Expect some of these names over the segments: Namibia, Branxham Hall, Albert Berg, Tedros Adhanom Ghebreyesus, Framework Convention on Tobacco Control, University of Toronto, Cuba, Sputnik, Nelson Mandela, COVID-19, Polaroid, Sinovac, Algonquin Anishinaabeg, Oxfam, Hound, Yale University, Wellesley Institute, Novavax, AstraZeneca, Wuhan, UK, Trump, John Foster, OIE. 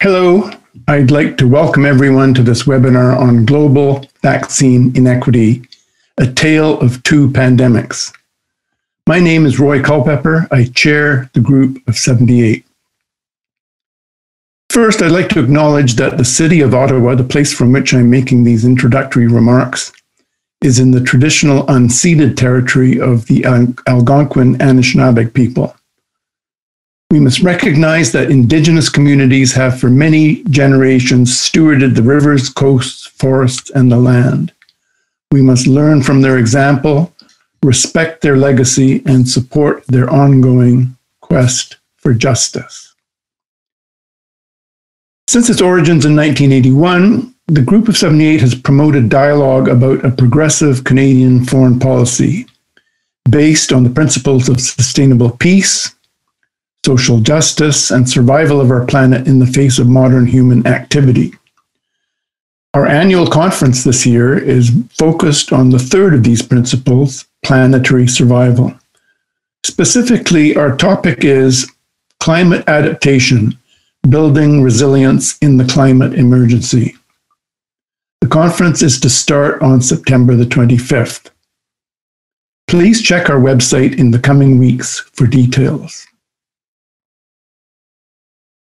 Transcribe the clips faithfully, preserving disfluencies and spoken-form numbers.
Hello, I'd like to welcome everyone to this webinar on global vaccine inequity, a tale of two pandemics. My name is Roy Culpepper. I chair the Group of seventy-eight. First, I'd like to acknowledge that the city of Ottawa, the place from which I'm making these introductory remarks, is in the traditional unceded territory of the Algonquin Anishinaabeg people. We must recognize that Indigenous communities have for many generations stewarded the rivers, coasts, forests, and the land. We must learn from their example, respect their legacy, and support their ongoing quest for justice. Since its origins in nineteen eighty-one, the Group of seventy-eight has promoted dialogue about a progressive Canadian foreign policy based on the principles of sustainable peace, social justice, and survival of our planet in the face of modern human activity. Our annual conference this year is focused on the third of these principles, planetary survival. Specifically, our topic is climate adaptation, building resilience in the climate emergency. The conference is to start on September the twenty-fifth. Please check our website in the coming weeks for details.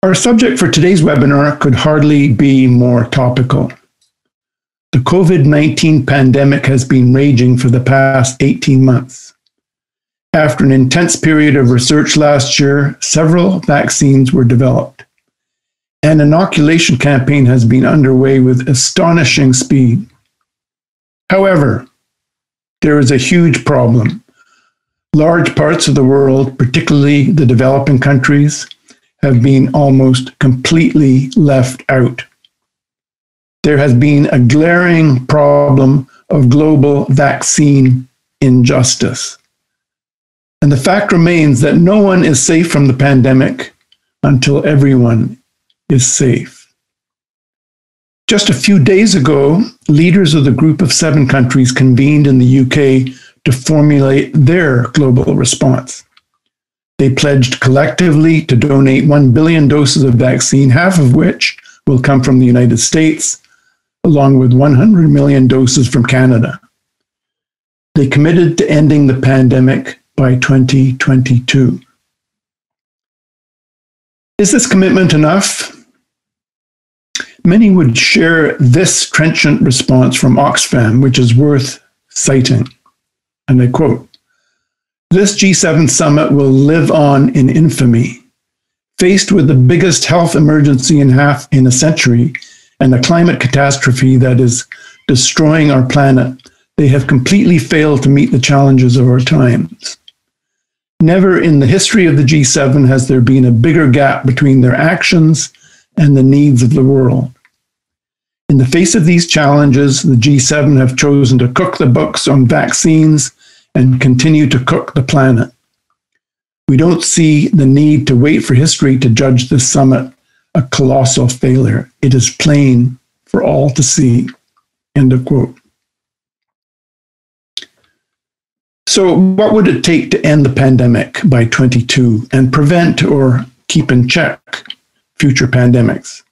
Our subject for today's webinar could hardly be more topical. The COVID nineteen pandemic has been raging for the past eighteen months. After an intense period of research last year, several vaccines were developed. An inoculation campaign has been underway with astonishing speed. However, there is a huge problem. Large parts of the world, particularly the developing countries, have been almost completely left out. There has been a glaring problem of global vaccine injustice. And the fact remains that no one is safe from the pandemic until everyone is safe. Just a few days ago, leaders of the Group of Seven countries convened in the U K to formulate their global response. They pledged collectively to donate one billion doses of vaccine, half of which will come from the United States, along with one hundred million doses from Canada. They committed to ending the pandemic by twenty twenty-two. Is this commitment enough? Many would share this trenchant response from Oxfam, which is worth citing, and I quote, "This G seven summit will live on in infamy. Faced with the biggest health emergency in half in a century and a climate catastrophe that is destroying our planet, they have completely failed to meet the challenges of our times. Never in the history of the G seven has there been a bigger gap between their actions and the needs of the world. In the face of these challenges, the G seven have chosen to cook the books on vaccines and continue to cook the planet. We don't see the need to wait for history to judge this summit a colossal failure. It is plain for all to see." End of quote. So what would it take to end the pandemic by twenty-two and prevent or keep in check future pandemics?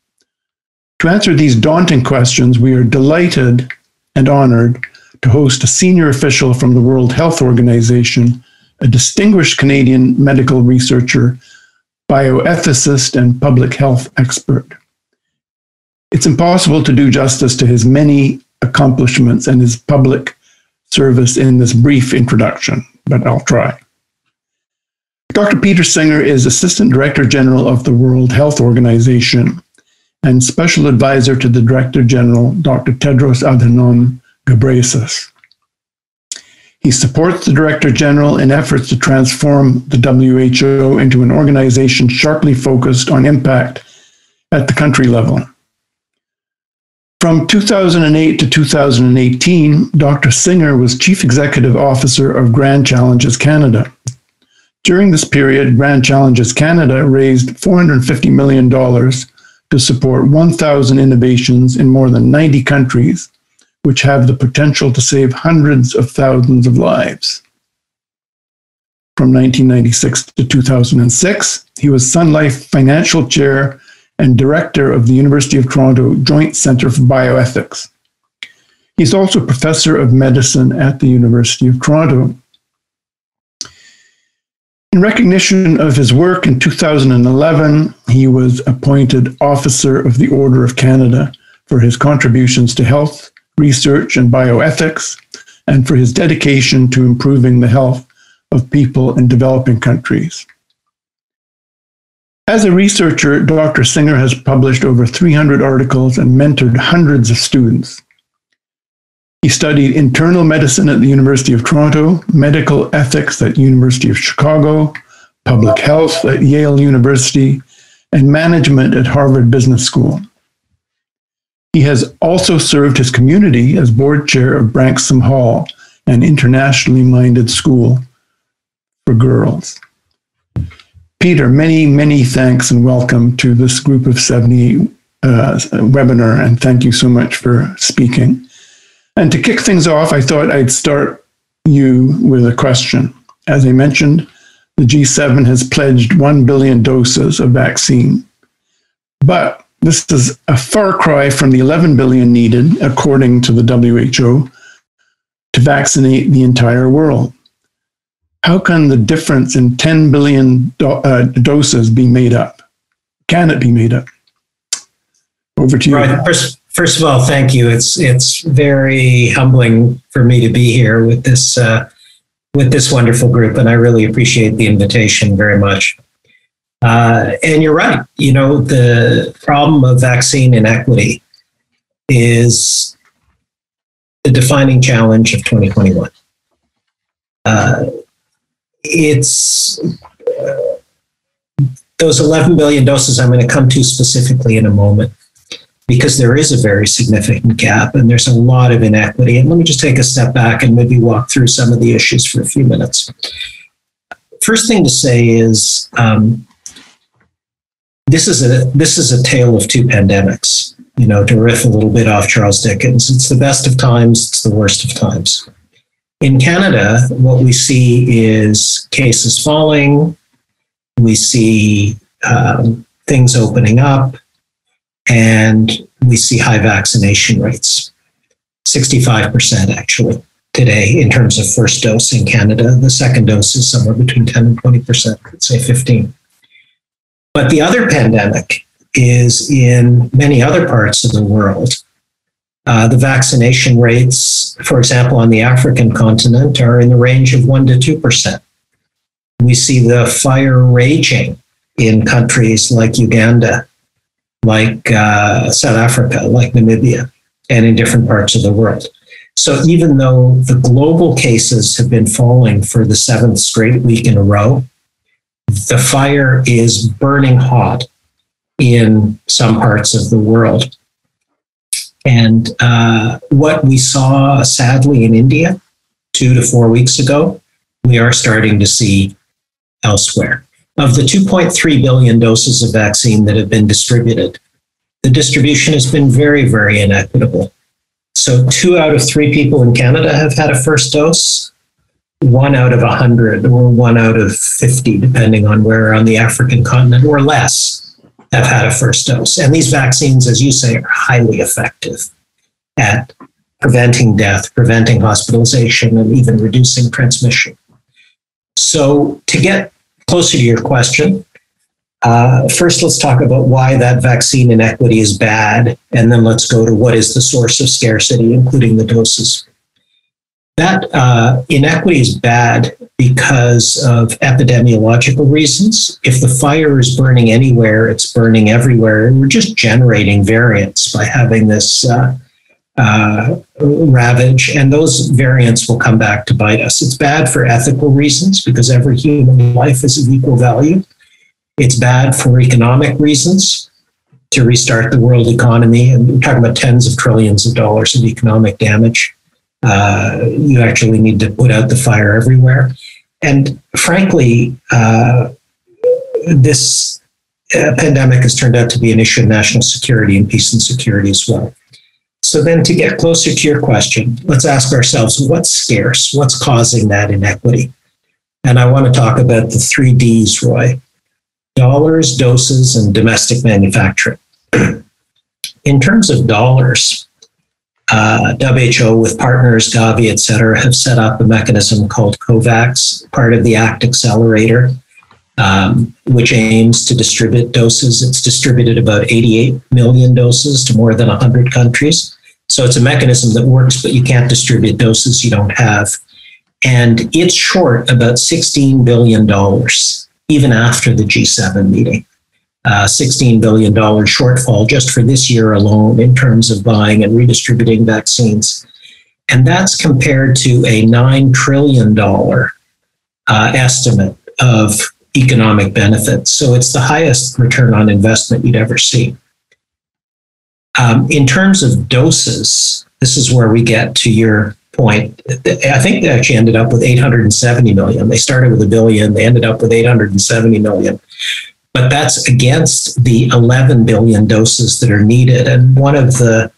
To answer these daunting questions, we are delighted and honored to host a senior official from the World Health Organization, a distinguished Canadian medical researcher, bioethicist, and public health expert. It's impossible to do justice to his many accomplishments and his public service in this brief introduction, but I'll try. Doctor Peter Singer is Assistant Director General of the World Health Organization and Special Advisor to the Director General, Doctor Tedros Adhanom Ghebreyesus. He supports the Director General in efforts to transform the W H O into an organization sharply focused on impact at the country level. From two thousand eight to two thousand eighteen, Doctor Singer was Chief Executive Officer of Grand Challenges Canada. During this period, Grand Challenges Canada raised four hundred fifty million dollars to support one thousand innovations in more than ninety countries, which have the potential to save hundreds of thousands of lives. From nineteen ninety-six to two thousand six, he was Sun Life Financial Chair and director of the University of Toronto Joint Centre for Bioethics. He's also professor of medicine at the University of Toronto. In recognition of his work in two thousand eleven, he was appointed Officer of the Order of Canada for his contributions to health, research, and bioethics, and for his dedication to improving the health of people in developing countries. As a researcher, Doctor Singer has published over three hundred articles and mentored hundreds of students. He studied internal medicine at the University of Toronto, medical ethics at University of Chicago, public health at Yale University, and management at Harvard Business School. He has also served his community as board chair of Branxham Hall, an internationally minded school for girls. Peter, many, many thanks and welcome to this Group of seventy-eight uh, webinar, and thank you so much for speaking. And to kick things off, I thought I'd start you with a question. As I mentioned, the G seven has pledged one billion doses of vaccine, but this is a far cry from the eleven billion needed, according to the W H O, to vaccinate the entire world. How can the difference in ten billion do uh, doses be made up? Can it be made up? Over to you. Right. First, First of all, thank you. It's it's very humbling for me to be here with this uh, with this wonderful group, and I really appreciate the invitation very much. Uh, and you're right. You know, the problem of vaccine inequity is the defining challenge of twenty twenty-one. Uh, it's uh, those eleven billion doses. I'm going to come to specifically in a moment, because there is a very significant gap and there's a lot of inequity. And let me just take a step back and maybe walk through some of the issues for a few minutes. First thing to say is um, this is a this is a tale of two pandemics. You know, to riff a little bit off Charles Dickens, it's the best of times, it's the worst of times. In Canada, what we see is cases falling, we see um, things opening up, and we see high vaccination rates, sixty-five percent actually today in terms of first dose in Canada. The second dose is somewhere between ten and twenty percent, I'd say fifteen. But the other pandemic is in many other parts of the world. Uh, the vaccination rates, for example, on the African continent are in the range of one to two percent. We see the fire raging in countries like Uganda, like uh, South Africa, like Namibia, and in different parts of the world. So even though the global cases have been falling for the seventh straight week in a row, the fire is burning hot in some parts of the world. And uh, what we saw sadly in India two to four weeks ago, we are starting to see elsewhere. Of the two point three billion doses of vaccine that have been distributed, the distribution has been very, very inequitable. So two out of three people in Canada have had a first dose, one out of one hundred or one out of fifty, depending on where on the African continent, or less, have had a first dose. And these vaccines, as you say, are highly effective at preventing death, preventing hospitalization, and even reducing transmission. So to get closer to your question, uh, first let's talk about why that vaccine inequity is bad, and then let's go to what is the source of scarcity, including the doses. That uh, inequity is bad because of epidemiological reasons. If the fire is burning anywhere, it's burning everywhere, and we're just generating variants by having this uh, uh, ravage, and those variants will come back to bite us. It's bad for ethical reasons because every human life is of equal value. It's bad for economic reasons to restart the world economy. And we're talking about tens of trillions of dollars of economic damage. Uh, you actually need to put out the fire everywhere. And frankly, uh, this uh, pandemic has turned out to be an issue of national security and peace and security as well. So then to get closer to your question, let's ask ourselves, what's scarce? What's causing that inequity? And I want to talk about the three Ds, Roy. Dollars, doses, and domestic manufacturing. In terms of dollars, uh, W H O with partners, Gavi, et cetera, have set up a mechanism called COVAX, part of the A C T Accelerator, um, which aims to distribute doses. It's distributed about eighty-eight million doses to more than one hundred countries. So it's a mechanism that works, but you can't distribute doses you don't have. And it's short about sixteen billion dollars. Even after the G seven meeting, uh, sixteen billion dollars shortfall just for this year alone in terms of buying and redistributing vaccines. And that's compared to a nine trillion dollars uh, estimate of economic benefits. So it's the highest return on investment you'd ever see. Um, in terms of doses, this is where we get to your point. I think they actually ended up with eight hundred seventy million. They started with a billion, they ended up with eight hundred seventy million. But that's against the eleven billion doses that are needed. And one of the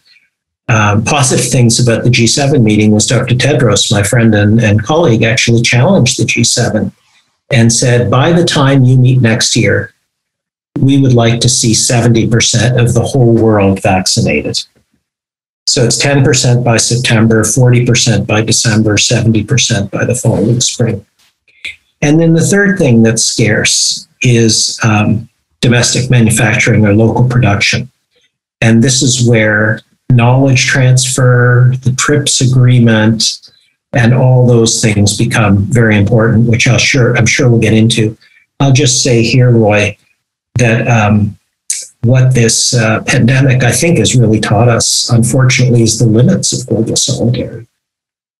um, positive things about the G seven meeting was Doctor Tedros, my friend and, and colleague, actually challenged the G seven and said, by the time you meet next year, we would like to see seventy percent of the whole world vaccinated. So it's ten percent by September, forty percent by December, seventy percent by the following spring. And then the third thing that's scarce is um, domestic manufacturing or local production. And this is where knowledge transfer, the TRIPS agreement, and all those things become very important, which I'll sure, I'm sure we'll get into. I'll just say here, Roy, that um, what this uh, pandemic, I think, has really taught us, unfortunately, is the limits of global solidarity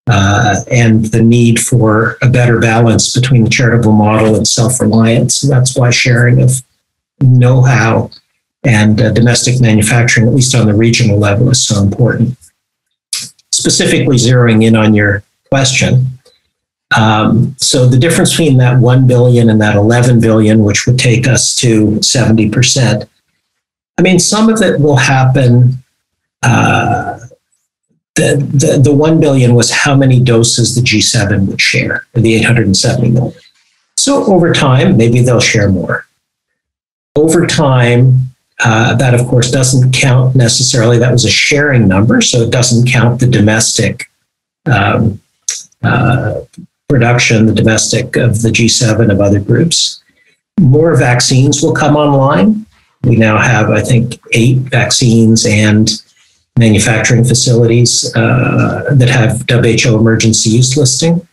uh, and the need for a better balance between the charitable model and self-reliance. And that's why sharing of know-how and uh, domestic manufacturing, at least on the regional level, is so important. Specifically zeroing in on your question. Um, so the difference between that one billion and that eleven billion, which would take us to seventy percent, I mean, some of it will happen. Uh, the, the, the one billion was how many doses the G seven would share, or the eight hundred seventy million. So over time, maybe they'll share more. Over time, uh, that of course doesn't count necessarily. That was a sharing number, so it doesn't count the domestic um, uh, production, the domestic of the G seven of other groups. More vaccines will come online. We now have, I think, eight vaccines and manufacturing facilities uh, that have W H O emergency use listing.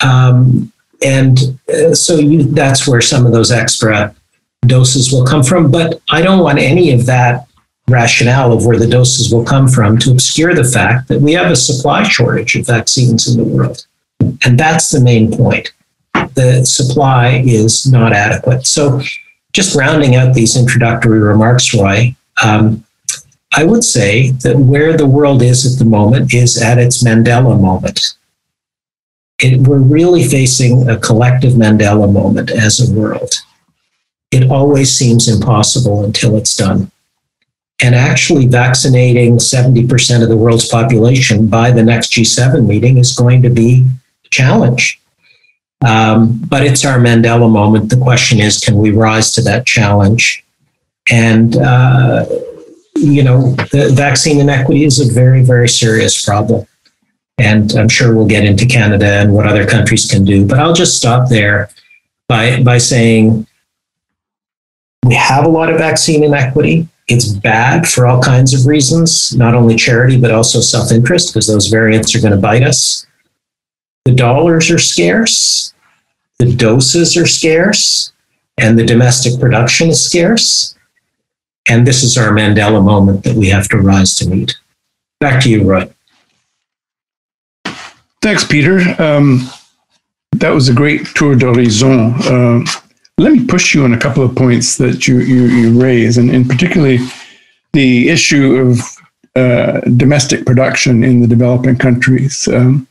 Um, and uh, so you, that's where some of those extra doses will come from. But I don't want any of that rationale of where the doses will come from to obscure the fact that we have a supply shortage of vaccines in the world. And that's the main point. The supply is not adequate. So, just rounding out these introductory remarks, Roy, um, I would say that where the world is at the moment is at its Mandela moment. It, we're really facing a collective Mandela moment as a world. It always seems impossible until it's done. And actually vaccinating seventy percent of the world's population by the next G seven meeting is going to be a challenge. Um, but it's our Mandela moment. The question is, can we rise to that challenge? And, uh, you know, the vaccine inequity is a very, very serious problem. And I'm sure we'll get into Canada and what other countries can do. But I'll just stop there by, by saying we have a lot of vaccine inequity. It's bad for all kinds of reasons, not only charity, but also self-interest, because those variants are going to bite us. The dollars are scarce, the doses are scarce, and the domestic production is scarce. And this is our Mandela moment that we have to rise to meet. Back to you, Roy. Thanks, Peter. Um, that was a great tour d'horizon. Uh, let me push you on a couple of points that you, you, you raise, and, and particularly the issue of uh, domestic production in the developing countries. Um,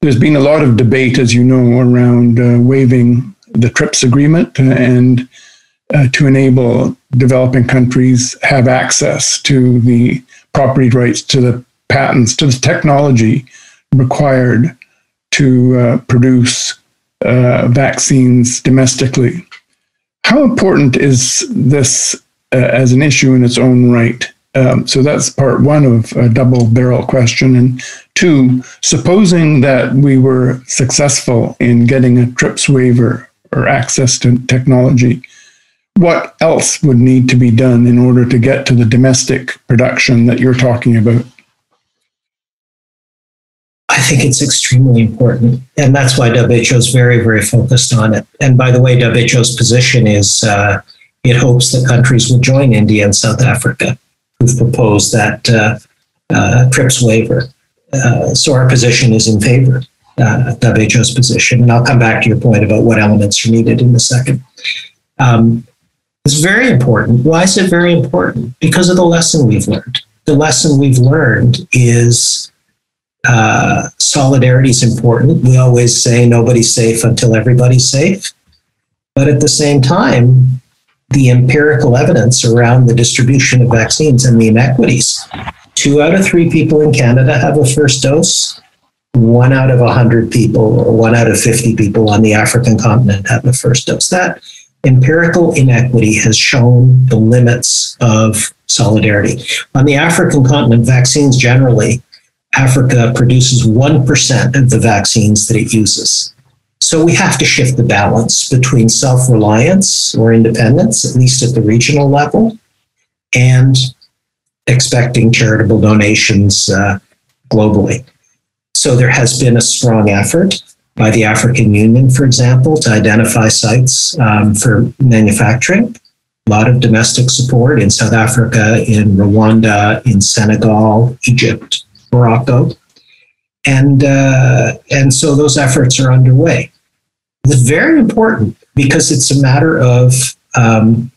There's been a lot of debate, as you know, around uh, waiving the TRIPS agreement and uh, to enable developing countries have access to the property rights, to the patents, to the technology required to uh, produce uh, vaccines domestically. How important is this uh, as an issue in its own right? Um, so that's part one of a double-barrel question. And two, supposing that we were successful in getting a TRIPS waiver or access to technology, what else would need to be done in order to get to the domestic production that you're talking about? I think it's extremely important, and that's why W H O is very, very focused on it. And by the way, W H O's position is uh, it hopes that countries will join India and South Africa, who've proposed that uh, uh, TRIPS waiver. Uh, so our position is in favor uh, of W H O's position. And I'll come back to your point about what elements are needed in a second. Um, It's very important. Why is it very important? Because of the lesson we've learned. The lesson we've learned is uh, solidarity is important. We always say nobody's safe until everybody's safe. But at the same time, the empirical evidence around the distribution of vaccines and the inequities. Two out of three people in Canada have a first dose. One out of one hundred people or one out of fifty people on the African continent have a first dose. That empirical inequity has shown the limits of solidarity. On the African continent, vaccines generally, Africa produces one percent of the vaccines that it uses. So we have to shift the balance between self-reliance or independence, at least at the regional level, and expecting charitable donations uh, globally. So there has been a strong effort by the African Union, for example, to identify sites um, for manufacturing. A lot of domestic support in South Africa, in Rwanda, in Senegal, Egypt, Morocco. And, uh, and so those efforts are underway. It's very important because it's a matter of um,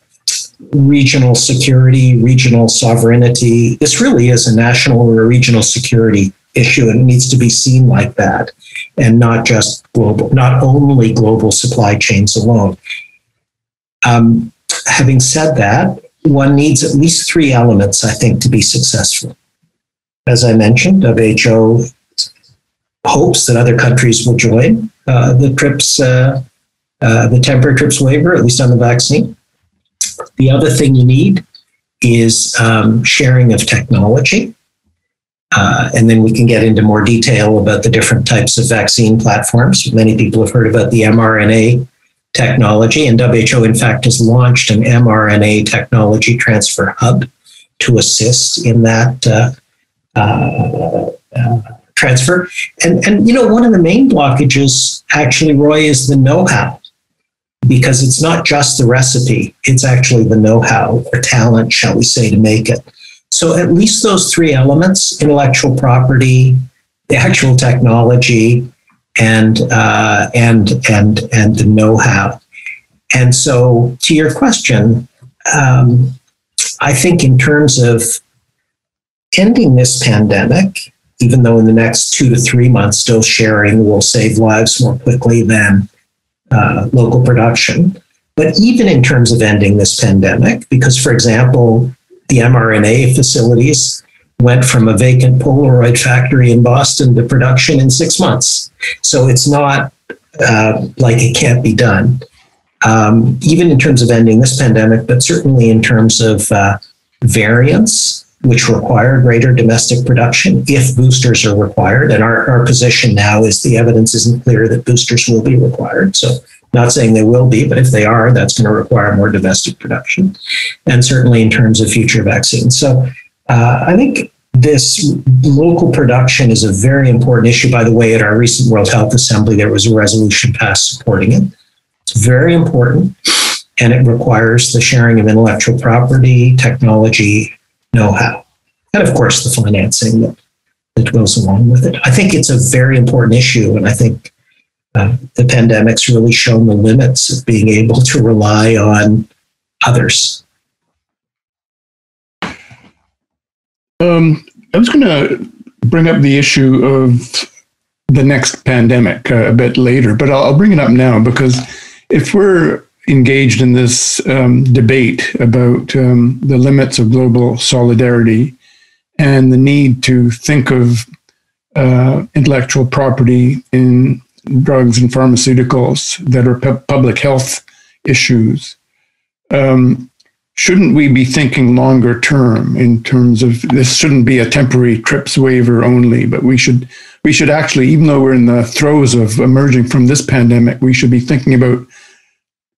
regional security, regional sovereignty. This really is a national or a regional security issue, and it needs to be seen like that, and not just global, not only global supply chains alone. Um, having said that, one needs at least three elements, I think, to be successful. As I mentioned, W H O hopes that other countries will join uh, the TRIPS, uh, uh, the temporary TRIPS waiver, at least on the vaccine. The other thing you need is um, sharing of technology. Uh, and then we can get into more detail about the different types of vaccine platforms. Many people have heard about the mRNA technology, and W H O, in fact, has launched an mRNA technology transfer hub to assist in that uh, uh, uh, transfer. And, and, you know, one of the main blockages, actually, Roy, is the know-how, because it's not just the recipe. It's actually the know-how or talent, shall we say, to make it. So at least those three elements, intellectual property, the actual technology, and uh, and and and the know-how. And so to your question, um, I think in terms of ending this pandemic, even though in the next two to three months, dose sharing will save lives more quickly than uh, local production. But even in terms of ending this pandemic, because, for example, the mRNA facilities went from a vacant Polaroid factory in Boston to production in six months. So it's not uh, like it can't be done, um, even in terms of ending this pandemic, but certainly in terms of uh, variants, which require greater domestic production if boosters are required. And our, our position now is the evidence isn't clear that boosters will be required. So not saying they will be, but if they are, that's going to require more domestic production, and certainly in terms of future vaccines. So uh, I think this local production is a very important issue. By the way, at our recent World Health Assembly, there was a resolution passed supporting it. It's very important, and it requires the sharing of intellectual property, technology, know-how, and of course the financing that, that goes along with it. I think it's a very important issue, and I think Uh, the pandemic's really shown the limits of being able to rely on others. Um, I was going to bring up the issue of the next pandemic uh, a bit later, but I'll, I'll bring it up now, because if we're engaged in this um, debate about um, the limits of global solidarity and the need to think of uh, intellectual property in drugs and pharmaceuticals that are pu- public health issues. um, shouldn't we be thinking longer term in terms of this shouldn't be a temporary TRIPS waiver only, but we should we should actually, even though we're in the throes of emerging from this pandemic, we should be thinking about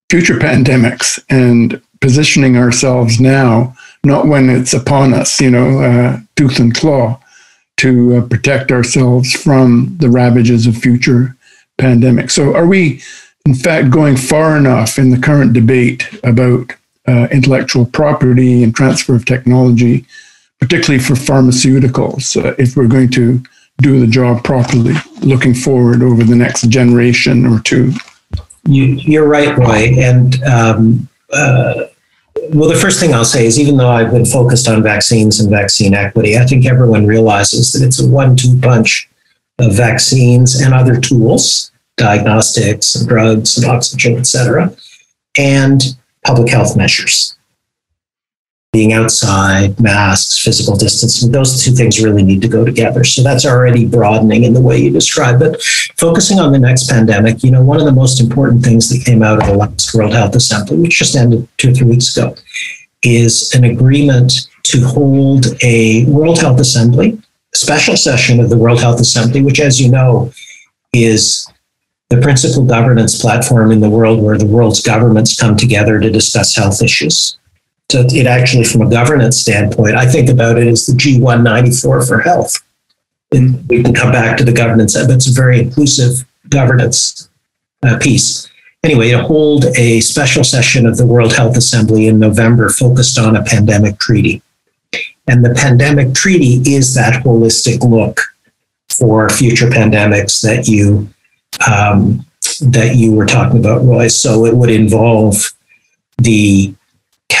future pandemics and positioning ourselves now, not when it's upon us, you know, uh, tooth and claw, to uh, protect ourselves from the ravages of future pandemics. So are we, in fact, going far enough in the current debate about Uh, intellectual property and transfer of technology, particularly for pharmaceuticals, uh, if we're going to do the job properly, looking forward over the next generation or two? You, you're right, Roy. And um, uh, well, the first thing I'll say is, even though I've been focused on vaccines and vaccine equity, I think everyone realizes that it's a one-two punch of vaccines and other tools, diagnostics and drugs and oxygen, et cetera, and public health measures. Being outside, masks, physical distancing, those two things really need to go together. So that's already broadening in the way you describe it. Focusing on the next pandemic, you know, one of the most important things that came out of the last World Health Assembly, which just ended two or three weeks ago, is an agreement to hold a World Health Assembly, a special session of the World Health Assembly, which, as you know, is the principal governance platform in the world where the world's governments come together to discuss health issues. So it actually, from a governance standpoint, I think about it as the G one ninety-four for health. And we can come back to the governance, but it's a very inclusive governance uh, piece. Anyway, to hold a special session of the World Health Assembly in November focused on a pandemic treaty. And the pandemic treaty is that holistic look for future pandemics that you Um, that you were talking about, Roy. So it would involve the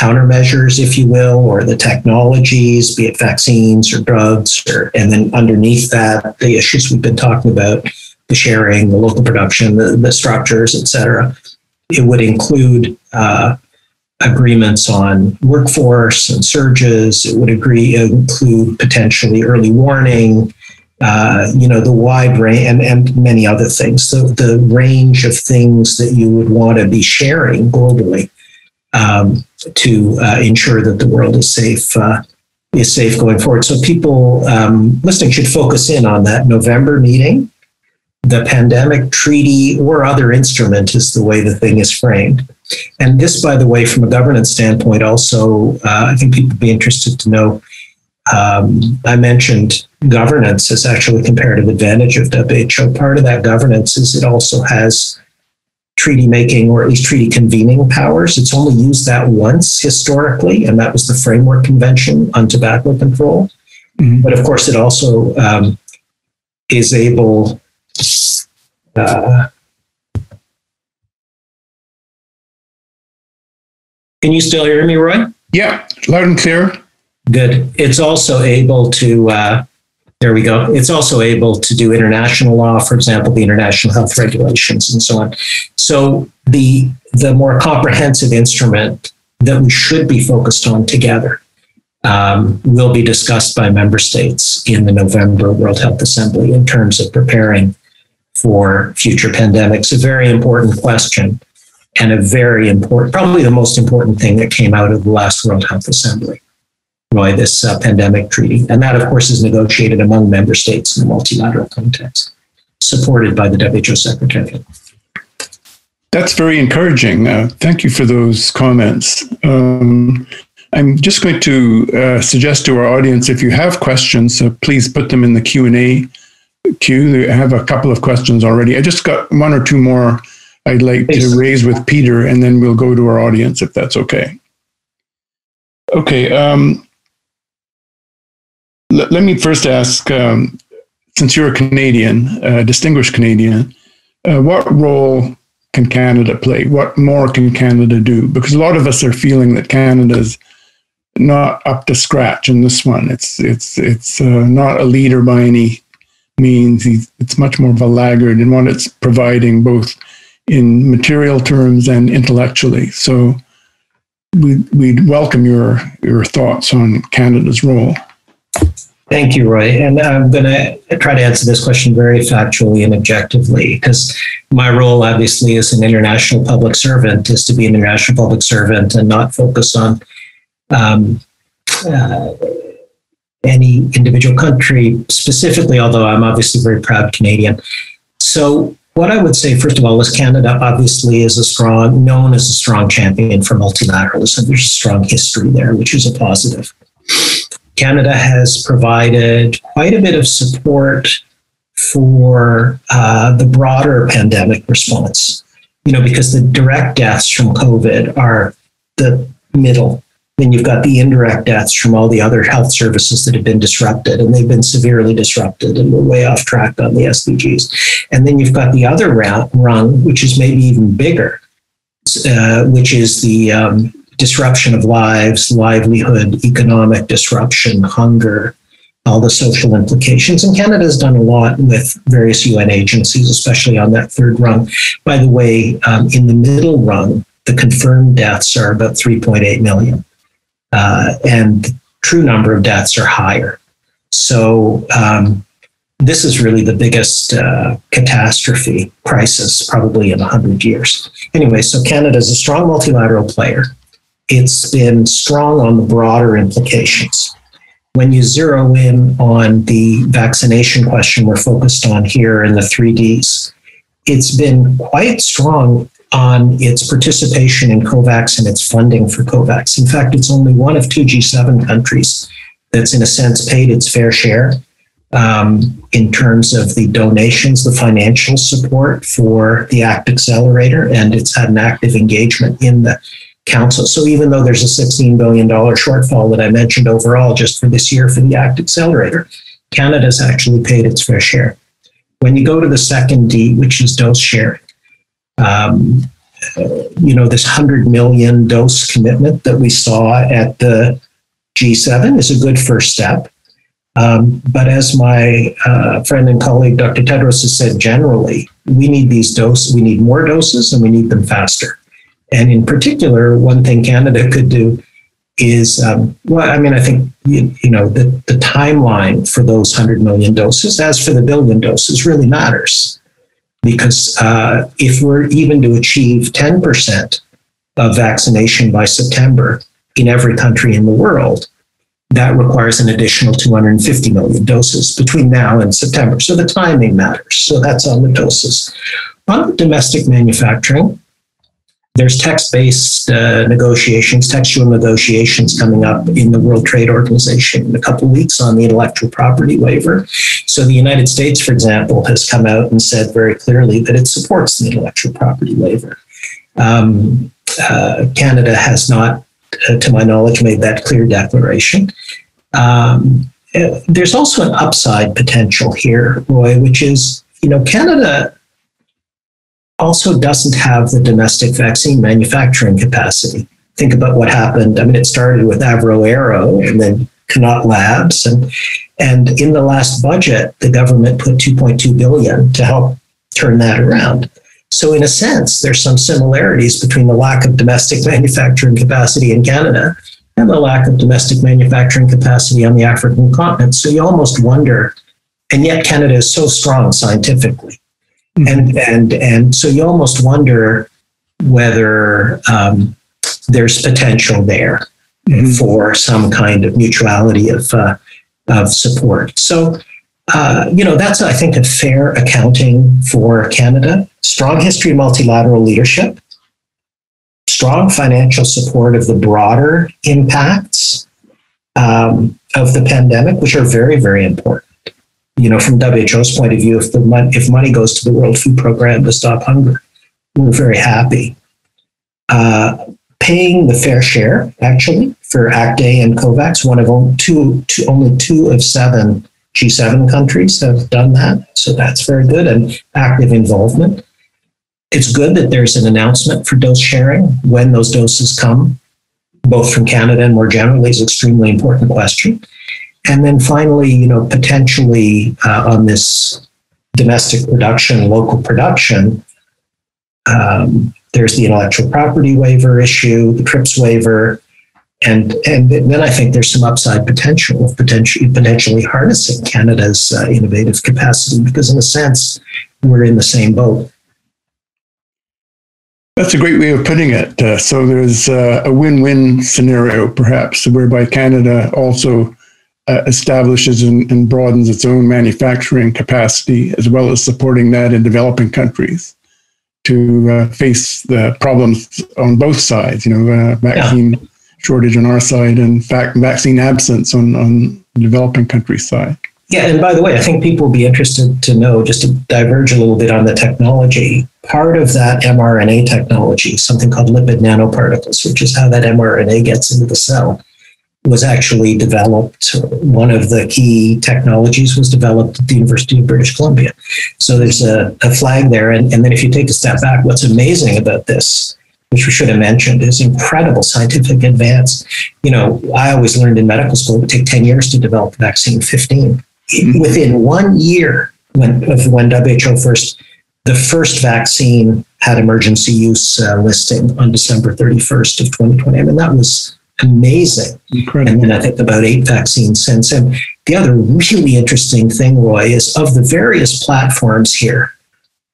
countermeasures, if you will, or the technologies, be it vaccines or drugs, or, and then underneath that, the issues we've been talking about, the sharing, the local production, the, the structures, et cetera. It would include uh, agreements on workforce and surges. It would agree include potentially early warning, Uh, you know, the wide range and, and many other things, the, the range of things that you would want to be sharing globally um, to uh, ensure that the world is safe, uh, is safe going forward. So people um, listening should focus in on that November meeting. The pandemic treaty or other instrument is the way the thing is framed. And this, by the way, from a governance standpoint, also, uh, I think people would be interested to know. Um, I mentioned governance is actually a comparative advantage of W H O. Part of that governance is it also has treaty making, or at least treaty convening powers. It's only used that once historically, and that was the Framework Convention on Tobacco Control. Mm-hmm. But of course, it also um, is able uh, can you still hear me, Roy? Yeah, loud and clear. Good. It's also able to, uh, there we go. It's also able to do international law, for example, the international health regulations and so on. So the, the more comprehensive instrument that we should be focused on together um, will be discussed by member states in the November World Health Assembly in terms of preparing for future pandemics. A very important question, and a very important, probably the most important thing that came out of the last World Health Assembly. Roy, this uh, pandemic treaty. And that, of course, is negotiated among member states in a multilateral context, supported by the W H O Secretary. That's very encouraging. Uh, thank you for those comments. Um, I'm just going to uh, suggest to our audience, if you have questions, uh, please put them in the Q and A queue. I have a couple of questions already. I just got one or two more I'd like please. to raise with Peter, and then we'll go to our audience, if that's okay. Okay. Um, Let me first ask, um, since you're a Canadian, uh, distinguished Canadian, uh, what role can Canada play? What more can Canada do? Because a lot of us are feeling that Canada's not up to scratch in this one. It's it's it's uh, not a leader by any means. It's much more of a laggard in what it's providing, both in material terms and intellectually. So we we'd welcome your your thoughts on Canada's role. Thank you, Roy. And I'm going to try to answer this question very factually and objectively, because my role, obviously, as an international public servant is to be an international public servant and not focus on um, uh, any individual country specifically, although I'm obviously very proud Canadian. So what I would say, first of all, is Canada obviously is a strong, known as a strong champion for multilateralism. There's a strong history there, which is a positive. Canada has provided quite a bit of support for uh, the broader pandemic response, you know, because the direct deaths from COVID are the middle. Then you've got the indirect deaths from all the other health services that have been disrupted, and they've been severely disrupted, and we're way off track on the S D Gs. And then you've got the other rung, which is maybe even bigger, uh, which is the um, disruption of lives, livelihood, economic disruption, hunger, all the social implications. And Canada has done a lot with various U N agencies, especially on that third rung. By the way, um, in the middle rung, the confirmed deaths are about three point eight million, uh, and the true number of deaths are higher. So um, this is really the biggest uh, catastrophe crisis probably in one hundred years. Anyway, so Canada is a strong multilateral player. It's been strong on the broader implications. When you zero in on the vaccination question we're focused on here in the three Ds, it's been quite strong on its participation in COVAX and its funding for COVAX. In fact, it's only one of two G seven countries that's in a sense paid its fair share um, in terms of the donations, the financial support for the ACT Accelerator, and it's had an active engagement in the Council. So even though there's a sixteen billion dollars shortfall that I mentioned overall just for this year for the ACT Accelerator, Canada's actually paid its fair share. When you go to the second D, which is dose sharing, um, you know, this one hundred million dose commitment that we saw at the G seven is a good first step. Um, but as my uh, friend and colleague, Doctor Tedros, has said generally, we need these doses, we need more doses, and we need them faster. And in particular, one thing Canada could do is, um, well, I mean, I think, you, you know, the, the timeline for those one hundred million doses, as for the billion doses, really matters. Because uh, if we're even to achieve ten percent of vaccination by September in every country in the world, that requires an additional two hundred fifty million doses between now and September. So the timing matters. So that's on the doses. On domestic manufacturing, there's text-based uh, negotiations, textual negotiations coming up in the World Trade Organization in a couple of weeks on the intellectual property waiver. So the United States, for example, has come out and said very clearly that it supports the intellectual property waiver. Um, uh, Canada has not, uh, to my knowledge, made that clear declaration. Um, uh, there's also an upside potential here, Roy, which is, you know, Canada also doesn't have the domestic vaccine manufacturing capacity. Think about what happened. I mean, it started with Avro Aero and then Connaught Labs. And, and in the last budget, the government put two point two billion dollars to help turn that around. So in a sense, there's some similarities between the lack of domestic manufacturing capacity in Canada and the lack of domestic manufacturing capacity on the African continent. So you almost wonder, and yet Canada is so strong scientifically. And, and, and so you almost wonder whether um, there's potential there mm-hmm. for some kind of mutuality of, uh, of support. So, uh, you know, that's, I think, a fair accounting for Canada. Strong history of multilateral leadership, strong financial support of the broader impacts um, of the pandemic, which are very, very important. You know, from W H O's point of view, if the mon- if money goes to the World Food Program to stop hunger, we're very happy. Uh, paying the fair share, actually, for ACT A and COVAX, one of only two, two, only two of seven G seven countries have done that, so that's very good, and active involvement. It's good that there's an announcement for dose sharing. When those doses come, both from Canada and more generally, is an extremely important question. And then finally, you know, potentially uh, on this domestic production, local production, um, there's the intellectual property waiver issue, the TRIPS waiver, And and then I think there's some upside potential of potentially, potentially harnessing Canada's uh, innovative capacity, because in a sense, we're in the same boat. That's a great way of putting it. Uh, so there's uh, a win-win scenario, perhaps, whereby Canada also uh, establishes and, and broadens its own manufacturing capacity, as well as supporting that in developing countries to uh, face the problems on both sides, you know, uh, vaccine yeah. shortage on our side and fact vaccine absence on, on the developing country side. Yeah, and by the way, I think people will be interested to know, just to diverge a little bit on the technology, part of that mRNA technology, something called lipid nanoparticles, which is how that mRNA gets into the cell, was actually developed. One of the key technologies was developed at the University of British Columbia. So there's a, a flag there. And, and then if you take a step back, what's amazing about this, which we should have mentioned, is incredible scientific advance. You know, I always learned in medical school, it would take ten years to develop a vaccine, fifteen. Within one year when, of when W H O first, the first vaccine had emergency use uh, listing on December thirty-first of twenty twenty. I mean, that was amazing. Incredible. And then I think about eight vaccines since. And the other really interesting thing, Roy, is of the various platforms here,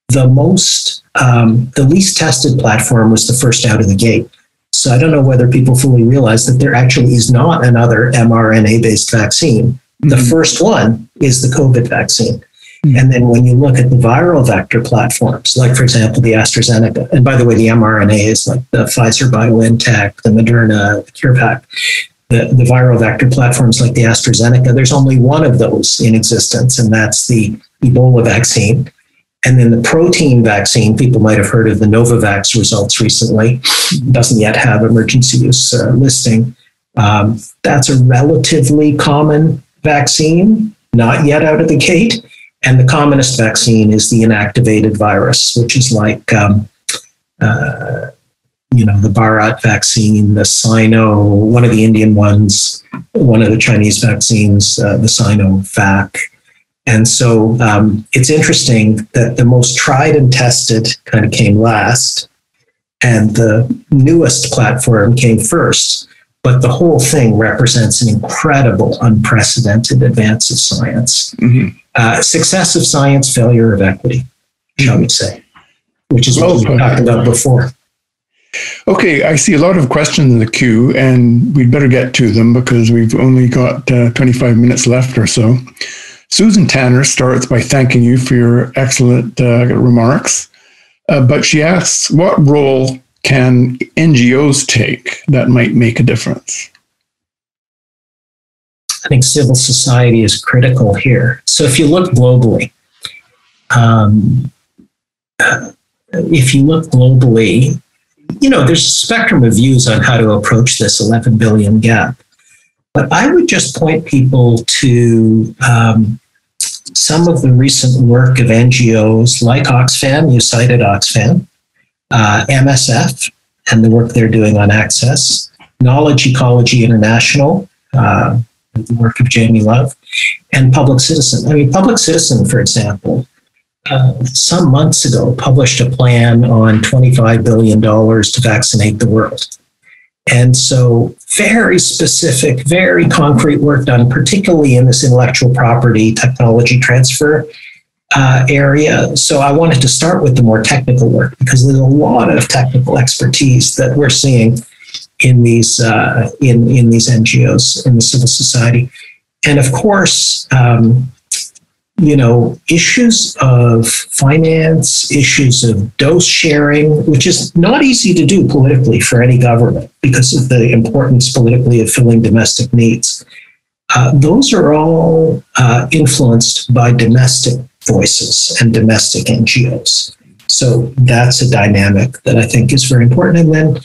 the most, um, the least tested platform was the first out of the gate. So I don't know whether people fully realize that there actually is not another mRNA-based vaccine. The first one is the COVID vaccine. Mm-hmm. And then when you look at the viral vector platforms, like, for example, the AstraZeneca, and by the way, the mRNA is like the Pfizer BioNTech, the Moderna, the CureVac, the, the viral vector platforms like the AstraZeneca, there's only one of those in existence, and that's the Ebola vaccine. And then the protein vaccine, people might have heard of the Novavax results recently, doesn't yet have emergency use uh, listing. Um, that's a relatively common vaccine, not yet out of the gate. And the commonest vaccine is the inactivated virus, which is like, um, uh, you know, the Bharat vaccine, the Sino, one of the Indian ones, one of the Chinese vaccines, uh, the Sinovac. And so um, it's interesting that the most tried and tested kind of came last, and the newest platform came first. But the whole thing represents an incredible, unprecedented advance of science. Mm-hmm. uh, success of science, failure of equity, shall we say, which is well, what we talked about before. Okay, I see a lot of questions in the queue, and we'd better get to them because we've only got uh, twenty-five minutes left or so. Susan Tanner starts by thanking you for your excellent uh, remarks, uh, but she asks, what role can N G Os take that might make a difference? I think civil society is critical here. So if you look globally, um, if you look globally, you know, there's a spectrum of views on how to approach this eleven billion gap. But I would just point people to um, some of the recent work of N G Os like Oxfam. You cited Oxfam. Uh, M S F and the work they're doing on access, Knowledge Ecology International, uh, the work of Jamie Love, and Public Citizen. I mean, Public Citizen, for example, uh, some months ago published a plan on twenty-five billion dollars to vaccinate the world. And so very specific, very concrete work done, particularly in this intellectual property technology transfer Uh, area. So I wanted to start with the more technical work, because there's a lot of technical expertise that we're seeing in these uh, in in these N G Os, in the civil society, and of course, um, you know, issues of finance, issues of dose sharing, which is not easy to do politically for any government because of the importance politically of filling domestic needs. Uh, those are all uh, influenced by domestic voices and domestic N G Os. So that's a dynamic that I think is very important. And then,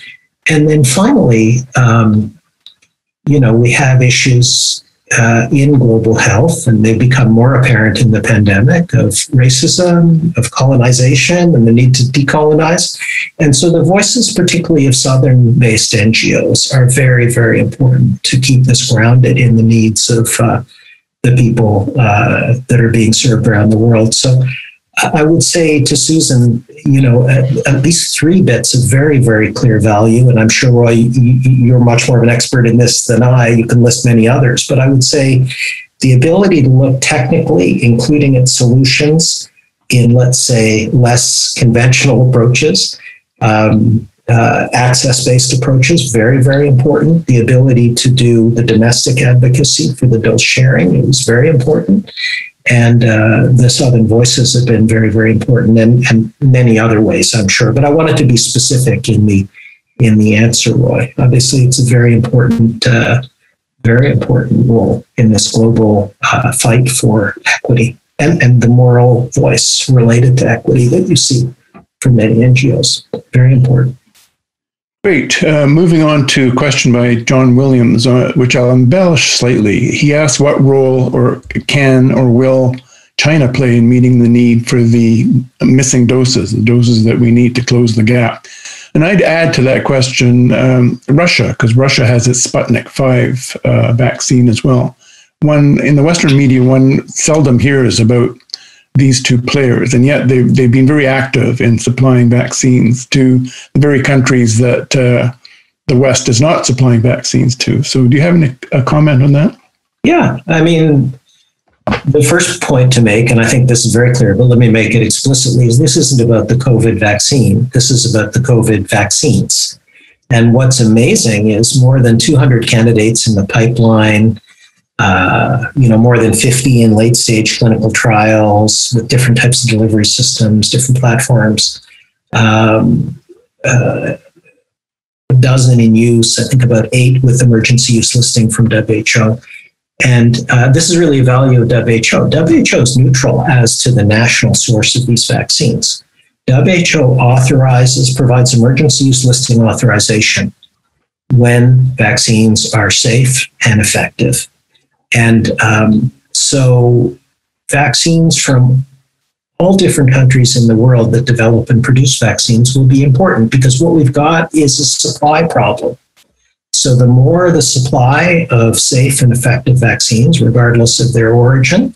and then finally, um, you know, we have issues uh, in global health, and they've become more apparent in the pandemic, of racism, of colonization, and the need to decolonize. And so the voices, particularly of Southern-based N G Os, are very, very important to keep this grounded in the needs of uh, the people uh, that are being served around the world. So I would say to Susan, you know, at, at least three bits of very, very clear value. And I'm sure, Roy, you, you're much more of an expert in this than I. You can list many others. But I would say the ability to look technically, including at solutions in, let's say, less conventional approaches, um, uh, access-based approaches, very, very important. The ability to do the domestic advocacy for the dose sharing, it was very important. And uh, the Southern voices have been very, very important, and, and many other ways, I'm sure. But I wanted to be specific in the in the answer, Roy. Obviously, it's a very important, uh, very important role in this global uh, fight for equity and, and the moral voice related to equity that you see from many N G Os. Very important. Great. Uh, moving on to a question by John Williams, uh, which I'll embellish slightly. He asked what role or can or will China play in meeting the need for the missing doses, the doses that we need to close the gap. And I'd add to that question um, Russia, because Russia has its Sputnik five uh, vaccine as well. One, in the Western media, one seldom hears about these two players, and yet they've, they've been very active in supplying vaccines to the very countries that uh, the West is not supplying vaccines to. So do you have any, a comment on that? Yeah, I mean, the first point to make, and I think this is very clear, but let me make it explicitly, is this isn't about the COVID vaccine. This is about the COVID vaccines. And what's amazing is more than two hundred candidates in the pipeline, Uh, you know, more than fifty in late stage clinical trials with different types of delivery systems, different platforms, um, uh, a dozen in use, I think about eight with emergency use listing from W H O. And uh, this is really a value of W H O. W H O is neutral as to the national source of these vaccines. W H O authorizes, provides emergency use listing authorization when vaccines are safe and effective. And um, so vaccines from all different countries in the world that develop and produce vaccines will be important, because what we've got is a supply problem. So the more the supply of safe and effective vaccines, regardless of their origin,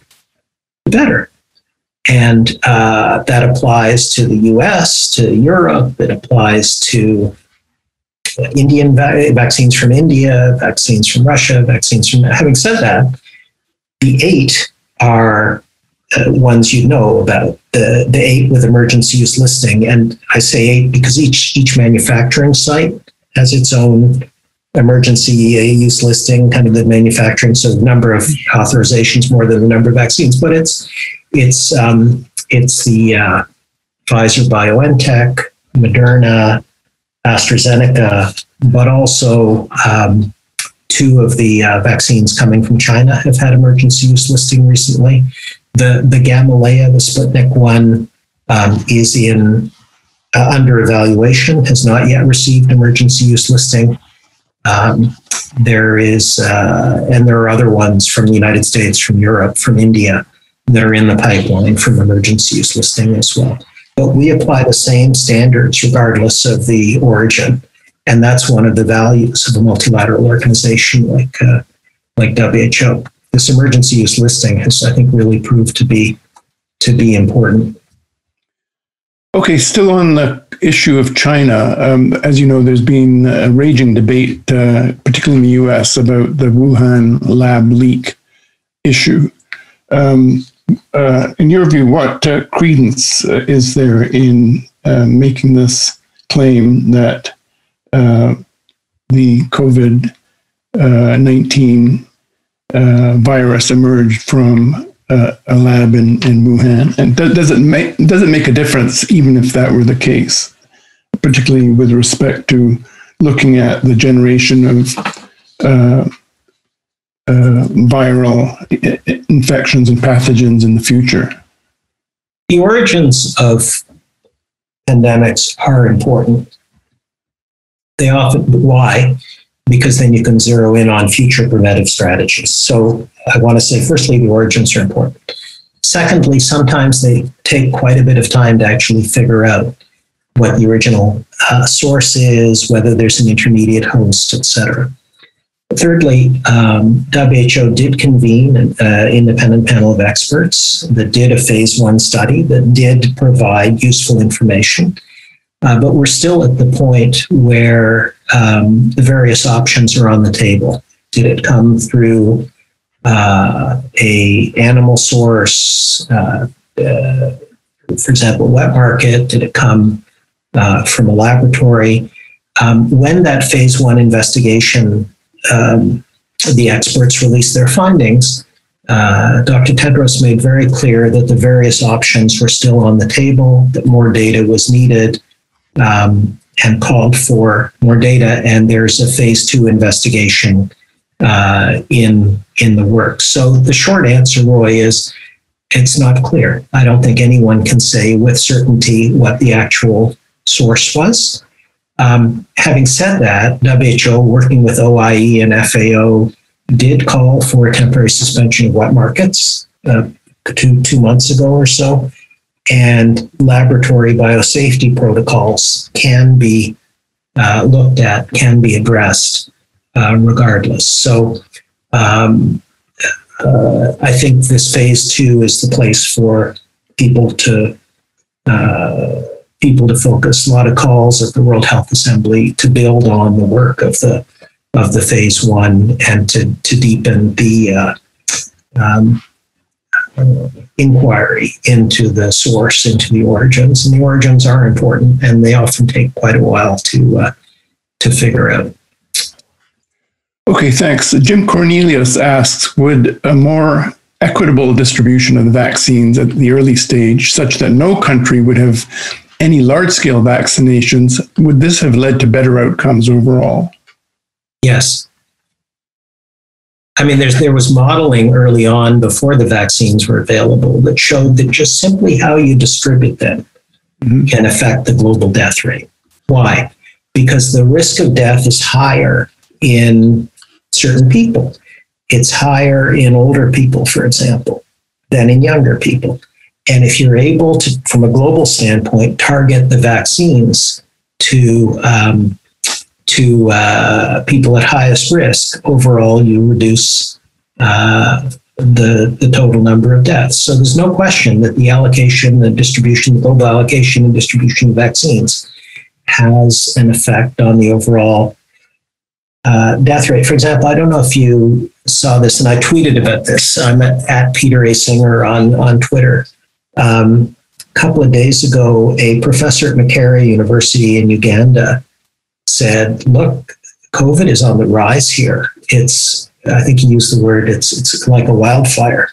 the better. And uh, that applies to the U S, to Europe, it applies to Indian va- vaccines from India, vaccines from Russia, vaccines from... Having said that, the eight are uh, ones you know about, the, the eight with emergency use listing. And I say eight because each, each manufacturing site has its own emergency use listing, kind of the manufacturing, so the number of authorizations more than the number of vaccines. But it's, it's, um, it's the uh, Pfizer BioNTech, Moderna, AstraZeneca, but also um, two of the uh, vaccines coming from China have had emergency use listing recently. The the Gamaleya, the Sputnik one, um, is in uh, under evaluation, has not yet received emergency use listing. Um, there is, uh, and there are other ones from the United States, from Europe, from India that are in the pipeline from emergency use listing as well. But we apply the same standards regardless of the origin. And that's one of the values of a multilateral organization like uh, like W H O. This emergency use listing has, I think, really proved to be to be important. Okay, still on the issue of China, um, as you know, there's been a raging debate, uh, particularly in the U S, about the Wuhan lab leak issue. Um, Uh, in your view, what uh, credence uh, is there in uh, making this claim that uh, the COVID nineteen uh, uh, virus emerged from uh, a lab in, in Wuhan? And th- does it make does it make a difference, even if that were the case, particularly with respect to looking at the generation of uh, Uh, viral infections and pathogens in the future? The origins of pandemics are important. They often, why? Because then you can zero in on future preventive strategies. So I want to say, firstly, the origins are important. Secondly, sometimes they take quite a bit of time to actually figure out what the original uh, source is, whether there's an intermediate host, et cetera. Thirdly, um, W H O did convene an uh, independent panel of experts that did a phase one study that did provide useful information. Uh, but we're still at the point where um, the various options are on the table. Did it come through uh, a animal source, uh, uh, for example, wet market? Did it come uh, from a laboratory? Um, when that phase one investigation, um, the experts released their findings, uh, Doctor Tedros made very clear that the various options were still on the table, that more data was needed, um, and called for more data. And there's a phase two investigation uh, in, in the works. So the short answer, Roy, is it's not clear. I don't think anyone can say with certainty what the actual source was. Um, having said that, W H O, working with O I E and F A O, did call for a temporary suspension of wet markets uh, two, two months ago or so, and laboratory biosafety protocols can be uh, looked at, can be addressed uh, regardless. So um, uh, I think this phase two is the place for people to uh, people to focus. A lot of calls at the World Health Assembly to build on the work of the of the phase one and to to deepen the uh, um, inquiry into the source, into the origins. And the origins are important, and they often take quite a while to uh, to figure out. Okay, thanks. Jim Cornelius asks, would a more equitable distribution of the vaccines at the early stage, such that no country would have any large-scale vaccinations, would this have led to better outcomes overall? Yes. I mean, there's, there was modeling early on before the vaccines were available that showed that just simply how you distribute them mm-hmm. can affect the global death rate. Why? Because the risk of death is higher in certain people. It's higher in older people, for example, than in younger people. And if you're able to, from a global standpoint, target the vaccines to um, to uh, people at highest risk, overall you reduce uh, the the total number of deaths. So there's no question that the allocation, the distribution, global allocation and distribution of vaccines has an effect on the overall uh, death rate. For example, I don't know if you saw this, and I tweeted about this. I'm at, at Peter A. Singer on on Twitter. Um, a couple of days ago, a professor at Makerere University in Uganda said, look, COVID is on the rise here. It's, I think he used the word, it's, it's like a wildfire.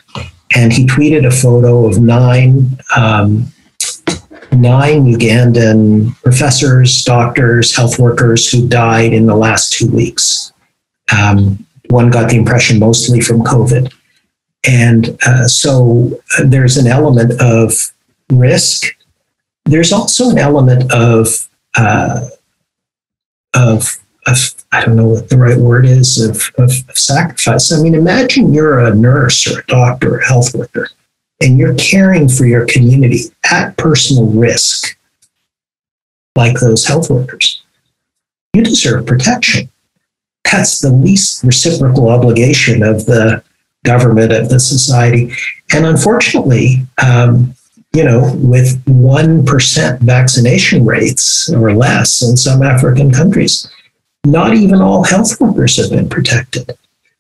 And he tweeted a photo of nine, um, nine Ugandan professors, doctors, health workers who died in the last two weeks. Um, one got the impression mostly from COVID. And uh, so uh, there's an element of risk. There's also an element of, uh, of, of, I don't know what the right word is, of, of, of sacrifice. I mean, imagine you're a nurse or a doctor or a health worker, and you're caring for your community at personal risk, like those health workers. You deserve protection. That's the least reciprocal obligation of the government, of the society. And unfortunately, um, you know, with one percent vaccination rates or less in some African countries, not even all health workers have been protected.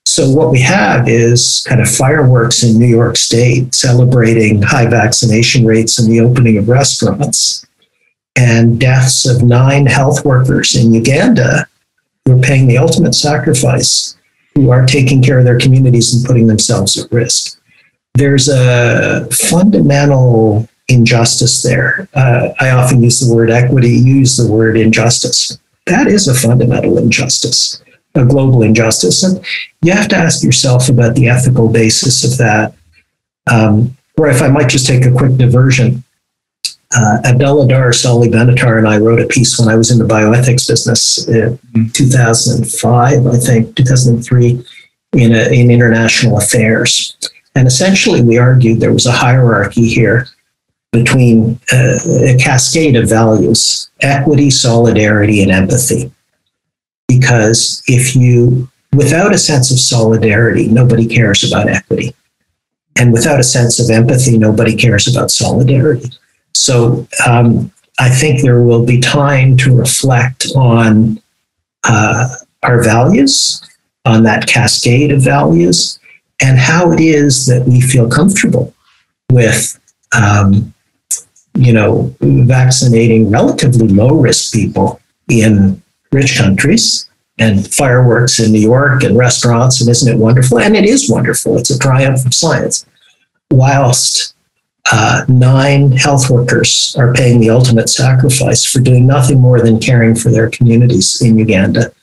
So what we have is kind of fireworks in New York State celebrating high vaccination rates and the opening of restaurants, and deaths of nine health workers in Uganda who are paying the ultimate sacrifice, who are taking care of their communities and putting themselves at risk. There's a fundamental injustice there. Uh, I often use the word equity, you use the word injustice. That is a fundamental injustice, a global injustice. And you have to ask yourself about the ethical basis of that. Um, or if I might just take a quick diversion, uh, Abdullah Dar Sali Benatar and I wrote a piece when I was in the bioethics business in two thousand five, I think, two thousand three, in, a, in International Affairs. And essentially, we argued there was a hierarchy here between uh, a cascade of values: equity, solidarity, and empathy. Because if you Without a sense of solidarity, nobody cares about equity. And without a sense of empathy, nobody cares about solidarity. So um, I think there will be time to reflect on uh, our values, on that cascade of values, and how it is that we feel comfortable with um, you know, vaccinating relatively low-risk people in rich countries, and fireworks in New York and restaurants, and isn't it wonderful? And it is wonderful. It's a triumph of science. Whilst uh, nine health workers are paying the ultimate sacrifice for doing nothing more than caring for their communities in Uganda,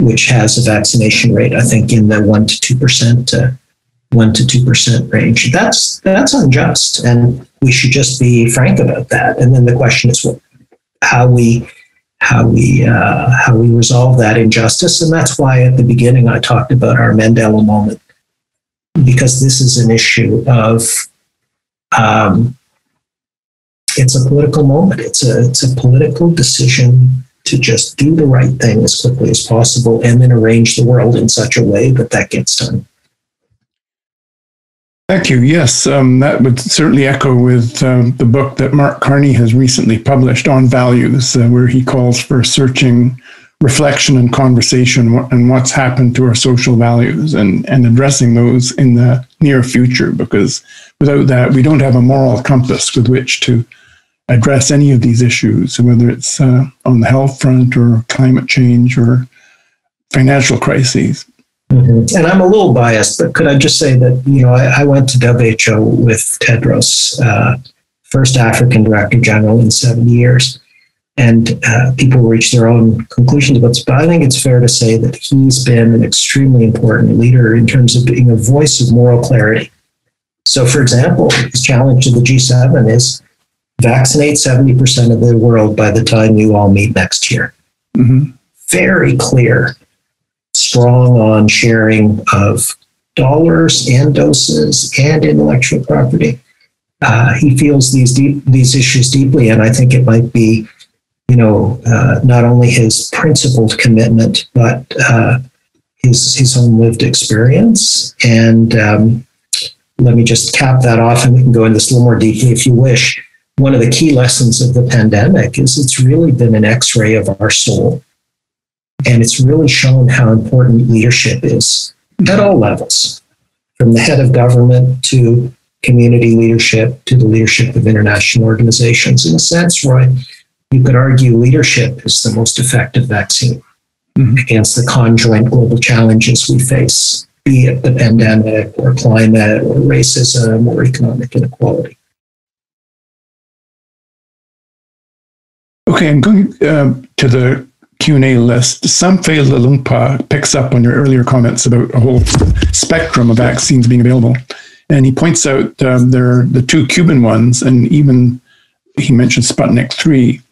which has a vaccination rate, I think, in the one to two percent, uh, one to two percent range. That's that's unjust, and we should just be frank about that. And then the question is, what, how we. how we uh, how we resolve that injustice. And that's why at the beginning I talked about our Mandela moment, because this is an issue of, um, it's a political moment. It's a, it's a political decision to just do the right thing as quickly as possible and then arrange the world in such a way that that gets done. Thank you. Yes, um, that would certainly echo with uh, the book that Mark Carney has recently published on values, uh, where he calls for searching, reflection, and conversation on what's happened to our social values and, and addressing those in the near future, because without that, we don't have a moral compass with which to address any of these issues, whether it's uh, on the health front or climate change or financial crises. Mm-hmm. And I'm a little biased, but could I just say that, you know, I, I went to W H O with Tedros, uh, first African Director General in seventy years, and uh, people reached their own conclusions about this. But I think it's fair to say that he's been an extremely important leader in terms of being a voice of moral clarity. So, for example, his challenge to the G seven is vaccinate seventy percent of the world by the time you all meet next year. Mm-hmm. Very clear. Strong on sharing of dollars and doses and intellectual property. Uh, he feels these deep, these issues deeply, and I think it might be, you know, uh, not only his principled commitment, but uh, his his own lived experience. And um, let me just cap that off, and we can go into this a little more deeply if you wish. One of the key lessons of the pandemic is it's really been an X-ray of our soul. And it's really shown how important leadership is at all levels, from the head of government to community leadership to the leadership of international organizations. In a sense, Roy, you could argue leadership is the most effective vaccine mm-hmm. against the conjoint global challenges we face, be it the pandemic or climate or racism or economic inequality. Okay, I'm going uh, to the Q and A list. Samfe Lalungpa picks up on your earlier comments about a whole spectrum of vaccines being available. And he points out um, there are the two Cuban ones, and even he mentioned Sputnik three.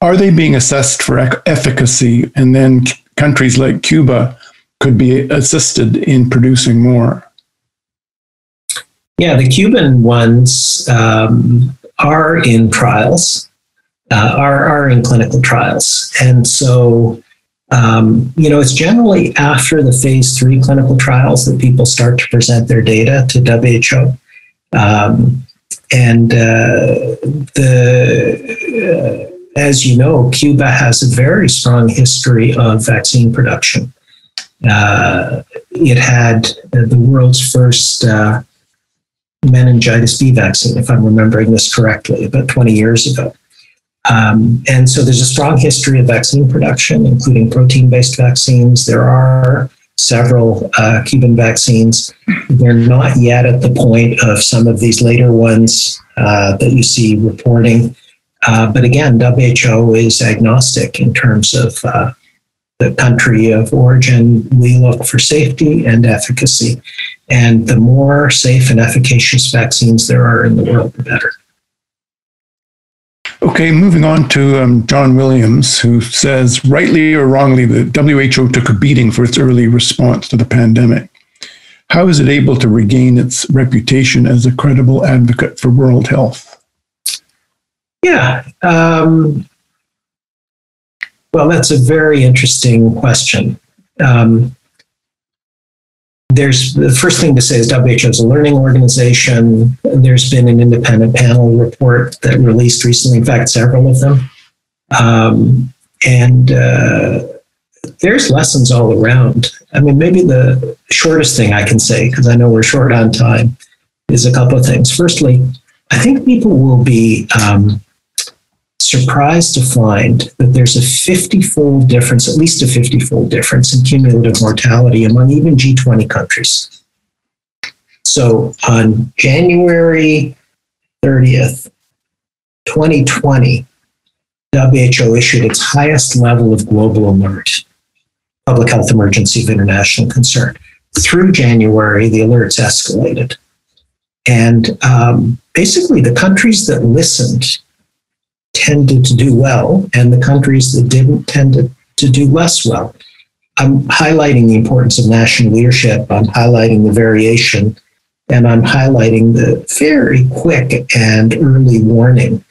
Are they being assessed for ec- efficacy? And then c- countries like Cuba could be assisted in producing more. Yeah, the Cuban ones um, are in trials. Uh, are, are in clinical trials. And so, um, you know, it's generally after the phase three clinical trials that people start to present their data to W H O. Um, and uh, the, uh, as you know, Cuba has a very strong history of vaccine production. Uh, it had the world's first uh, meningitis B vaccine, if I'm remembering this correctly, about twenty years ago. Um, and so there's a strong history of vaccine production, including protein-based vaccines. There are several uh, Cuban vaccines. We're not yet at the point of some of these later ones uh, that you see reporting. Uh, but again, W H O is agnostic in terms of uh, the country of origin. We look for safety and efficacy. And the more safe and efficacious vaccines there are in the world, the better. Okay, moving on to um, John Williams, who says, rightly or wrongly, the W H O took a beating for its early response to the pandemic. How is it able to regain its reputation as a credible advocate for world health? Yeah. Um, well, that's a very interesting question. Um, There's the first thing to say is W H O is a learning organization. There's been an independent panel report that released recently, in fact, several of them. Um, and uh, there's lessons all around. I mean, maybe the shortest thing I can say, because I know we're short on time, is a couple of things. Firstly, I think people will be um, surprised to find that there's a fifty-fold difference, at least a fifty-fold difference in cumulative mortality among even G twenty countries. So on January thirtieth, twenty twenty, W H O issued its highest level of global alert, public health emergency of international concern. Through January, the alerts escalated. And um, basically the countries that listened tended to do well, and the countries that didn't tended to do less well. I'm highlighting the importance of national leadership, I'm highlighting the variation, and I'm highlighting the very quick and early warning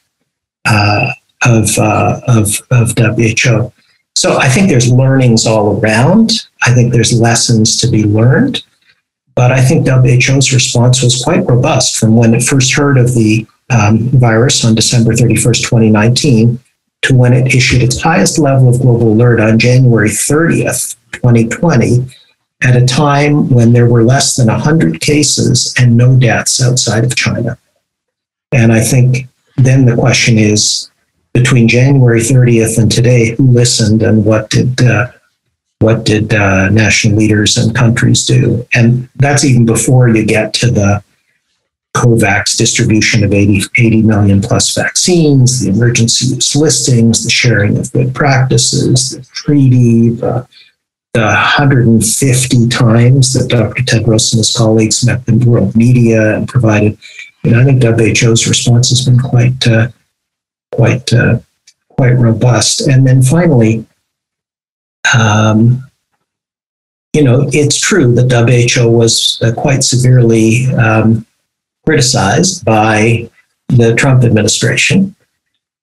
uh, of, uh, of, of W H O. So I think there's learnings all around. I think there's lessons to be learned. But I think W H O's response was quite robust from when it first heard of the um, virus on December thirty-first, twenty nineteen, to when it issued its highest level of global alert on January thirtieth, twenty twenty, at a time when there were less than one hundred cases and no deaths outside of China. And I think then the question is, between January thirtieth and today, who listened and what did uh, What did uh, national leaders and countries do? And that's even before you get to the COVAX distribution of eighty, eighty million plus vaccines, the emergency use listings, the sharing of good practices, the treaty, the, the one hundred fifty times that Doctor Tedros and his colleagues met the world media and provided. And I think W H O's response has been quite, uh, quite, uh, quite robust. And then finally, Um, you know, it's true that W H O was uh, quite severely um, criticized by the Trump administration.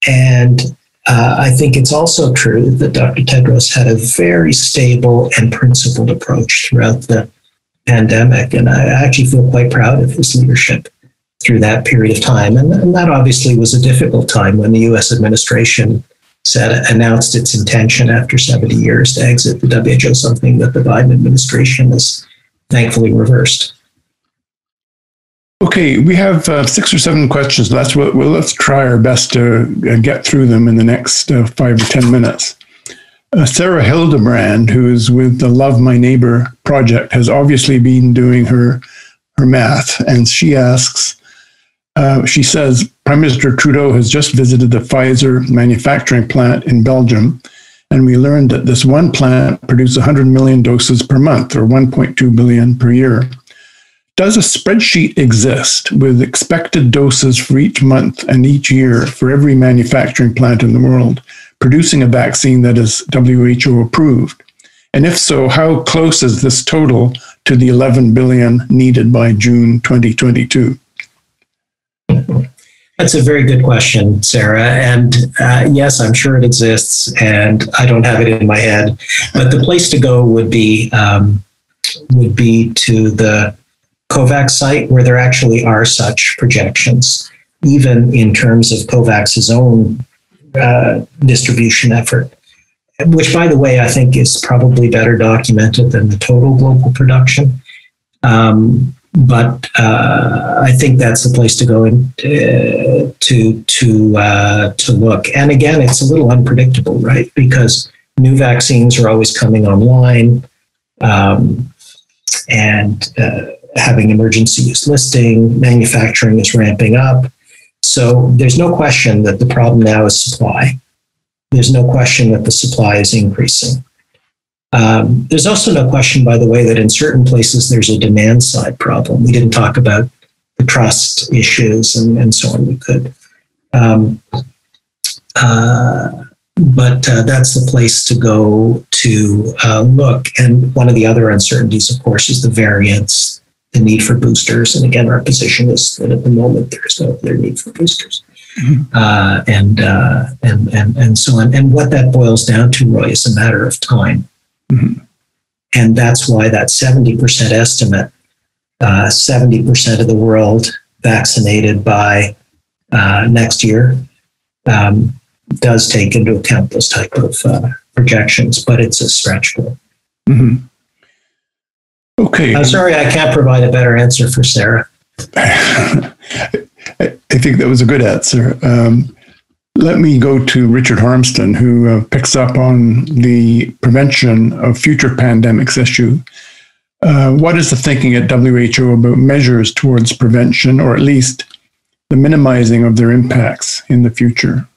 And uh, I think it's also true that Doctor Tedros had a very stable and principled approach throughout the pandemic. And I actually feel quite proud of his leadership through that period of time. And, and that obviously was a difficult time when the U S administration Said, announced its intention after seventy years to exit the W H O, something that the Biden administration has thankfully reversed. Okay, we have uh, six or seven questions. That's what, well, let's try our best to get through them in the next uh, five or ten minutes. Uh, Sarah Hildebrand, who is with the Love My Neighbor project, has obviously been doing her, her math, and she asks, Uh, she says, Prime Minister Trudeau has just visited the Pfizer manufacturing plant in Belgium, and we learned that this one plant produces one hundred million doses per month, or one point two billion per year. Does a spreadsheet exist with expected doses for each month and each year for every manufacturing plant in the world producing a vaccine that is W H O approved? And if so, how close is this total to the eleven billion needed by June twenty twenty-two? That's a very good question, Sarah. And uh, yes, I'm sure it exists, and I don't have it in my head. But the place to go would be um, would be to the COVAX site, where there actually are such projections, even in terms of COVAX's own uh, distribution effort, which, by the way, I think is probably better documented than the total global production. Um, But uh, I think that's the place to go in uh, to to uh, to look. And again, it's a little unpredictable, right? Because new vaccines are always coming online, um, and uh, having emergency use listing, manufacturing is ramping up. So there's no question that the problem now is supply. There's no question that the supply is increasing. Um, there's also no question, by the way, that in certain places there's a demand side problem. We didn't talk about the trust issues and, and so on. We could. Um, uh, but uh, that's the place to go to uh, look. And one of the other uncertainties, of course, is the variants, the need for boosters. And again, our position is that at the moment there's no clear need for boosters. Mm-hmm. uh, and, uh, and, and, and so on. And what that boils down to, Roy, is a matter of time. Mm-hmm. And that's why that seventy percent estimate, uh, seventy percent of the world vaccinated by uh, next year, um, does take into account those type of uh, projections, but it's a stretch goal. Mm-hmm. Okay. I'm sorry I can't provide a better answer for Sarah. I think that was a good answer. Um, let me go to Richard Harmston, who uh, picks up on the prevention of future pandemics issue. Uh, what is the thinking at W H O about measures towards prevention, or at least the minimizing of their impacts in the future?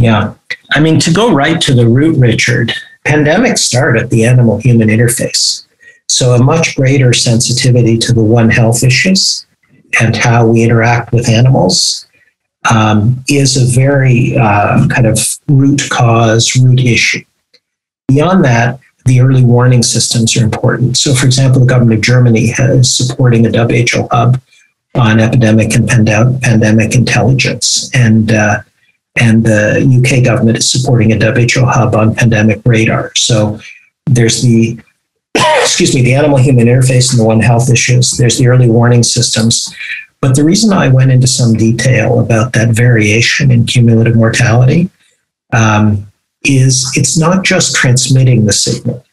Yeah, I mean, to go right to the root, Richard, pandemics start at the animal-human interface. So a much greater sensitivity to the One Health issues and how we interact with animals um, is a very uh, kind of root cause, root issue. Beyond that, the early warning systems are important. So, for example, the government of Germany is supporting a W H O hub on epidemic and pandem- pandemic intelligence, and uh, and the U K government is supporting a W H O hub on pandemic radar. So there's the excuse me, the animal-human interface and the One Health issues. There's the early warning systems. But the reason I went into some detail about that variation in cumulative mortality um, is it's not just transmitting the signal.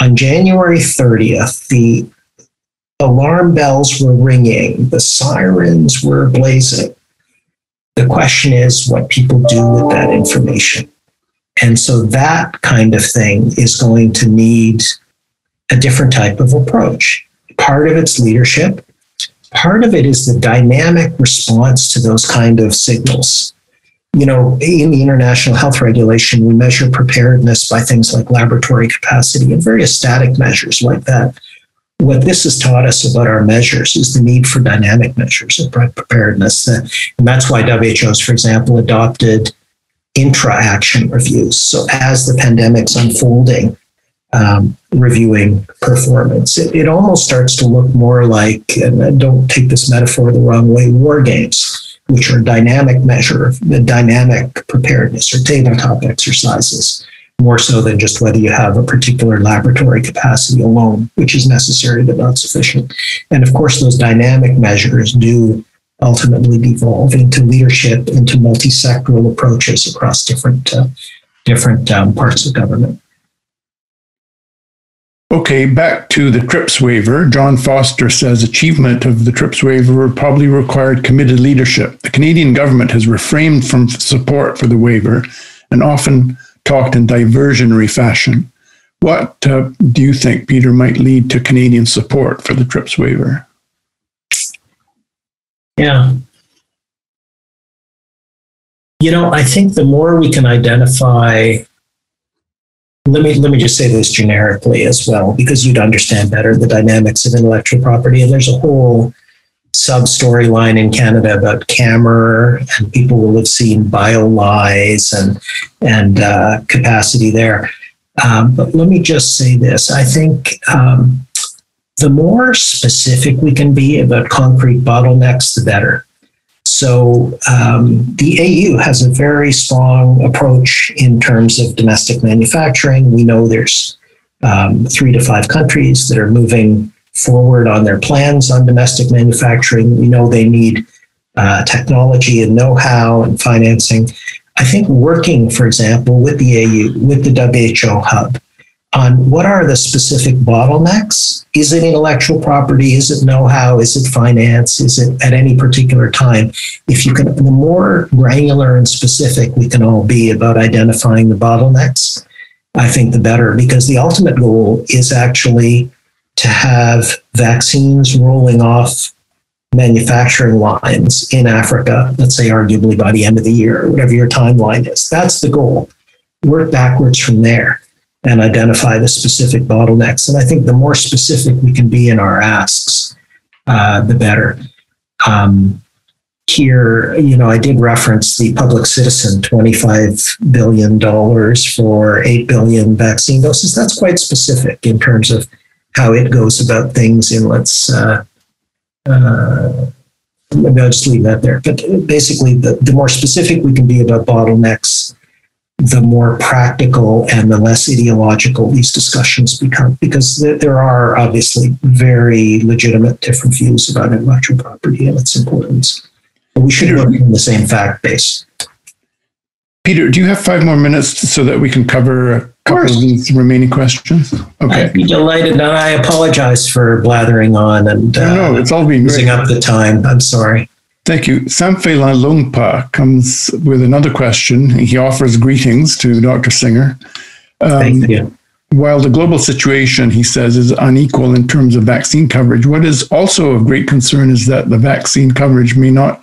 On January thirtieth, the alarm bells were ringing, the sirens were blazing. The question is what people do with that information. And so that kind of thing is going to need a different type of approach. Part of it's leadership. Part of it is the dynamic response to those kind of signals. You know, in the international health regulation, we measure preparedness by things like laboratory capacity and various static measures like that. What this has taught us about our measures is the need for dynamic measures of preparedness. And that's why W H O's, for example, adopted intra-action reviews. So as the pandemic's unfolding, Um, reviewing performance. It, it almost starts to look more like, and don't take this metaphor the wrong way, war games, which are dynamic measure, the dynamic preparedness or tabletop exercises, more so than just whether you have a particular laboratory capacity alone, which is necessary but not sufficient. And of course, those dynamic measures do ultimately devolve into leadership, into multi-sectoral approaches across different, uh, different um, parts of government. Okay, back to the TRIPS waiver. John Foster says achievement of the TRIPS waiver probably required committed leadership. The Canadian government has refrained from support for the waiver and often talked in diversionary fashion. What uh, do you think, Peter, might lead to Canadian support for the TRIPS waiver? Yeah. You know, I think the more we can identify Let me let me just say this generically as well, because you'd understand better the dynamics of intellectual property. And there's a whole sub-storyline in Canada about CAMR, and people will have seen BioLies and and uh, capacity there. Um, but let me just say this: I think um, the more specific we can be about concrete bottlenecks, the better. So um, the A U has a very strong approach in terms of domestic manufacturing. We know there's um, three to five countries that are moving forward on their plans on domestic manufacturing. We know they need uh, technology and know-how and financing. I think working, for example, with the A U, with the W H O hub, on what are the specific bottlenecks? Is it intellectual property? Is it know-how? Is it finance? Is it at any particular time? If you can, the more granular and specific we can all be about identifying the bottlenecks, I think the better, because the ultimate goal is actually to have vaccines rolling off manufacturing lines in Africa, let's say arguably by the end of the year, whatever your timeline is. That's the goal. Work backwards from there and identify the specific bottlenecks. And I think the more specific we can be in our asks, uh, the better. Um, here, you know, I did reference the public citizen, twenty-five billion dollars for eight billion vaccine doses. That's quite specific in terms of how it goes about things in, let's, uh, uh, maybe I'll just leave that there. But basically, the, the more specific we can be about bottlenecks, the more practical and the less ideological these discussions become, because th- there are obviously very legitimate different views about intellectual property and its importance. But we should work on the same fact base. Peter, do you have five more minutes so that we can cover a couple of these remaining questions? Okay. I'd be delighted, and I apologize for blathering on and uh, no, no, it's all been using great. up the time. I'm sorry. Thank you. Samphela Lungpa comes with another question. He offers greetings to Doctor Singer. Um, Thank you. While the global situation, he says, is unequal in terms of vaccine coverage, what is also of great concern is that the vaccine coverage may not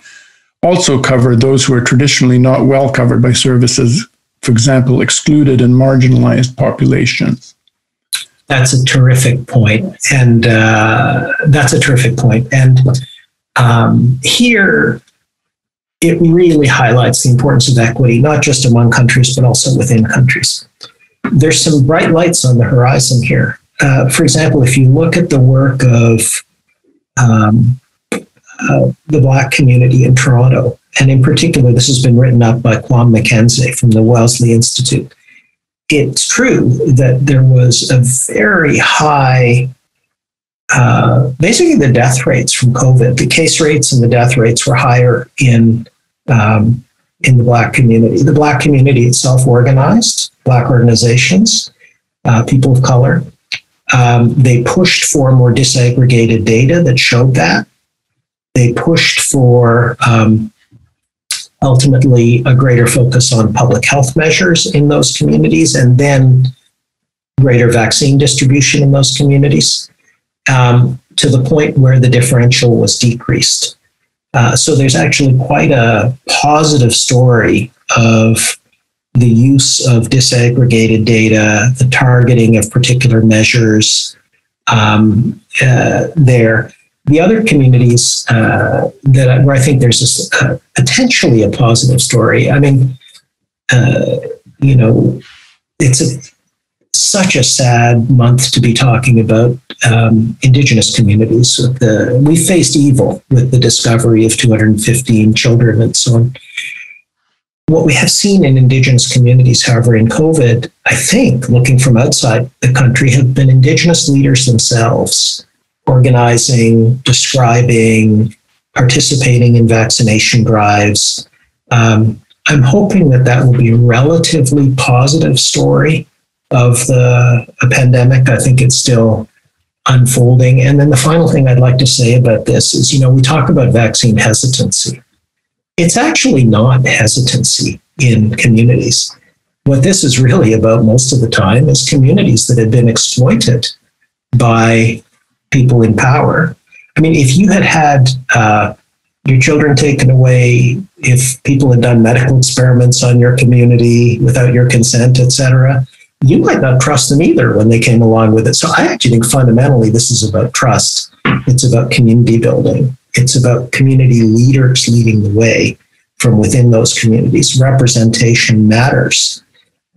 also cover those who are traditionally not well covered by services, for example, excluded and marginalized populations. That's a terrific point. And uh, that's a terrific point. And Um, here, it really highlights the importance of equity, not just among countries, but also within countries. There's some bright lights on the horizon here. Uh, for example, if you look at the work of um, uh, the Black community in Toronto, and in particular, this has been written up by Kwame McKenzie from the Wellesley Institute, it's true that there was a very high Uh, basically, the death rates from COVID, the case rates and the death rates were higher in um, in the Black community. The Black community itself organized, Black organizations, uh, people of color. Um, they pushed for more disaggregated data that showed that. They pushed for um, ultimately a greater focus on public health measures in those communities, and then greater vaccine distribution in those communities. Um, to the point where the differential was decreased. Uh, so there's actually quite a positive story of the use of disaggregated data, the targeting of particular measures um, uh, there. The other communities uh, that I, where I think there's this, uh, potentially a positive story, I mean, uh, you know, it's a such a sad month to be talking about um, Indigenous communities. With the, we faced evil with the discovery of two hundred fifteen children and so on. What we have seen in Indigenous communities, however, in COVID, I think, looking from outside the country, have been Indigenous leaders themselves organizing, describing, participating in vaccination drives. Um, I'm hoping that that will be a relatively positive story of the a pandemic. I think it's still unfolding. And then the final thing I'd like to say about this is, you know, we talk about vaccine hesitancy. It's actually not hesitancy in communities. What this is really about most of the time is communities that have been exploited by people in power. I mean, if you had had uh, your children taken away, if people had done medical experiments on your community without your consent, et cetera, you might not trust them either when they came along with it. So I actually think fundamentally this is about trust. It's about community building. It's about community leaders leading the way from within those communities. Representation matters.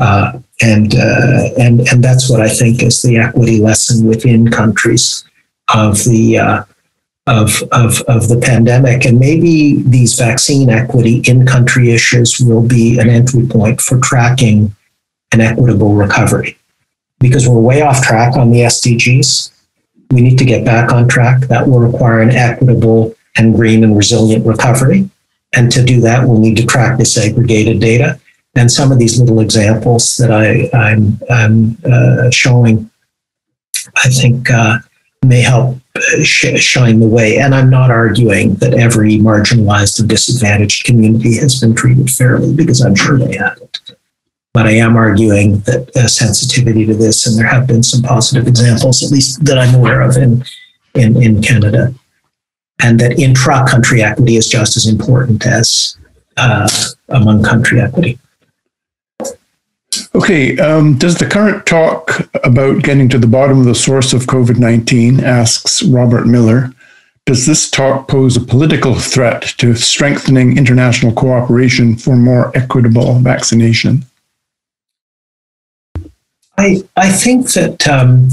Uh, and, uh, and, and that's what I think is the equity lesson within countries of the, uh, of, of, of the pandemic. And maybe these vaccine equity in-country issues will be an entry point for tracking an equitable recovery, because we're way off track on the S D Gs. We need to get back on track. That will require an equitable and green and resilient recovery. And to do that, we'll need to track disaggregated data. And some of these little examples that I, I'm, I'm uh, showing, I think uh, may help sh- shine the way. And I'm not arguing that every marginalized and disadvantaged community has been treated fairly, because I'm sure they haven't. But I am arguing that uh, sensitivity to this, and there have been some positive examples, at least that I'm aware of in, in, in Canada, and that intra-country equity is just as important as uh, among country equity. Okay, um, does the current talk about getting to the bottom of the source of COVID nineteen, asks Robert Miller, does this talk pose a political threat to strengthening international cooperation for more equitable vaccination? I, I think that, um,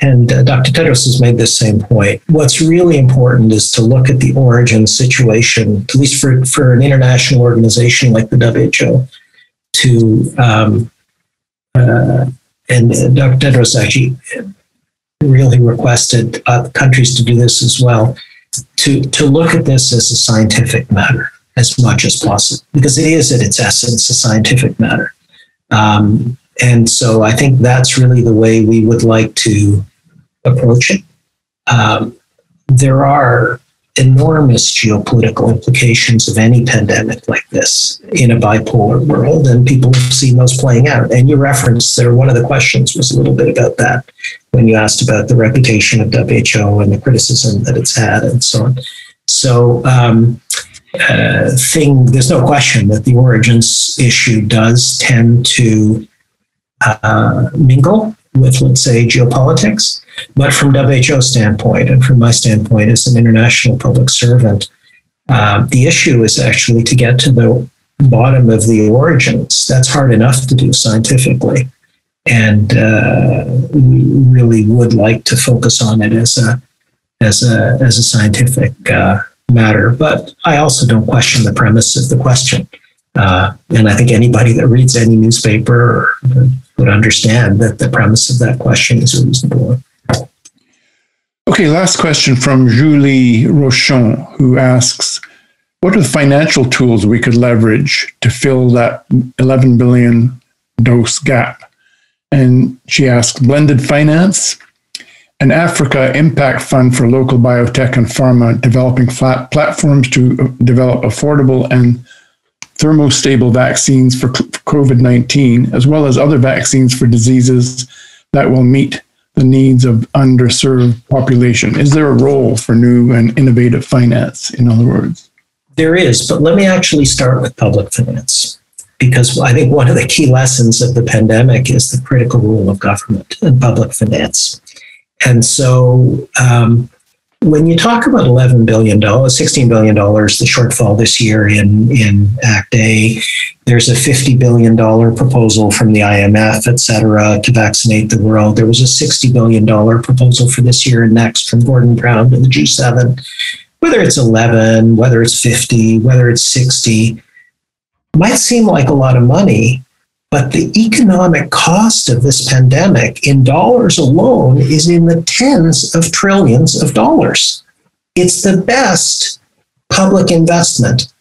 and uh, Doctor Tedros has made this same point, what's really important is to look at the origin situation, at least for, for an international organization like the W H O, to, um, uh, and Doctor Tedros actually really requested uh, countries to do this as well, to, to look at this as a scientific matter as much as possible, because it is at its essence a scientific matter. Um, and so I think that's really the way we would like to approach it. Um, there are enormous geopolitical implications of any pandemic like this in a bipolar world, and people have seen those playing out. And you referenced there, one of the questions was a little bit about that when you asked about the reputation of W H O and the criticism that it's had and so on. So um, uh, thing, there's no question that the origins issue does tend to uh, mingle with, let's say, geopolitics. But from W H O's standpoint, and from my standpoint as an international public servant, uh, the issue is actually to get to the bottom of the origins. That's hard enough to do scientifically. And uh, we really would like to focus on it as a, as a, as a scientific uh, matter. But I also don't question the premise of the question. Uh, and I think anybody that reads any newspaper would understand that the premise of that question is reasonable. Okay, last question from Julie Rochon, who asks, what are the financial tools we could leverage to fill that eleven billion dose gap? And she asks, blended finance, an Africa impact fund for local biotech and pharma, developing flat platforms to develop affordable and thermostable vaccines for COVID nineteen, as well as other vaccines for diseases that will meet the needs of underserved population. Is there a role for new and innovative finance, in other words? There is, but let me actually start with public finance, because I think one of the key lessons of the pandemic is the critical role of government and public finance. And so um, when you talk about eleven billion dollars, sixteen billion dollars, the shortfall this year in, in Act A, there's a fifty billion dollars proposal from the I M F, et cetera, to vaccinate the world. There was a sixty billion dollars proposal for this year and next from Gordon Brown and the G seven. Whether it's eleven, whether it's fifty, whether it's sixty, might seem like a lot of money, but the economic cost of this pandemic in dollars alone is in the tens of trillions of dollars. It's the best public investment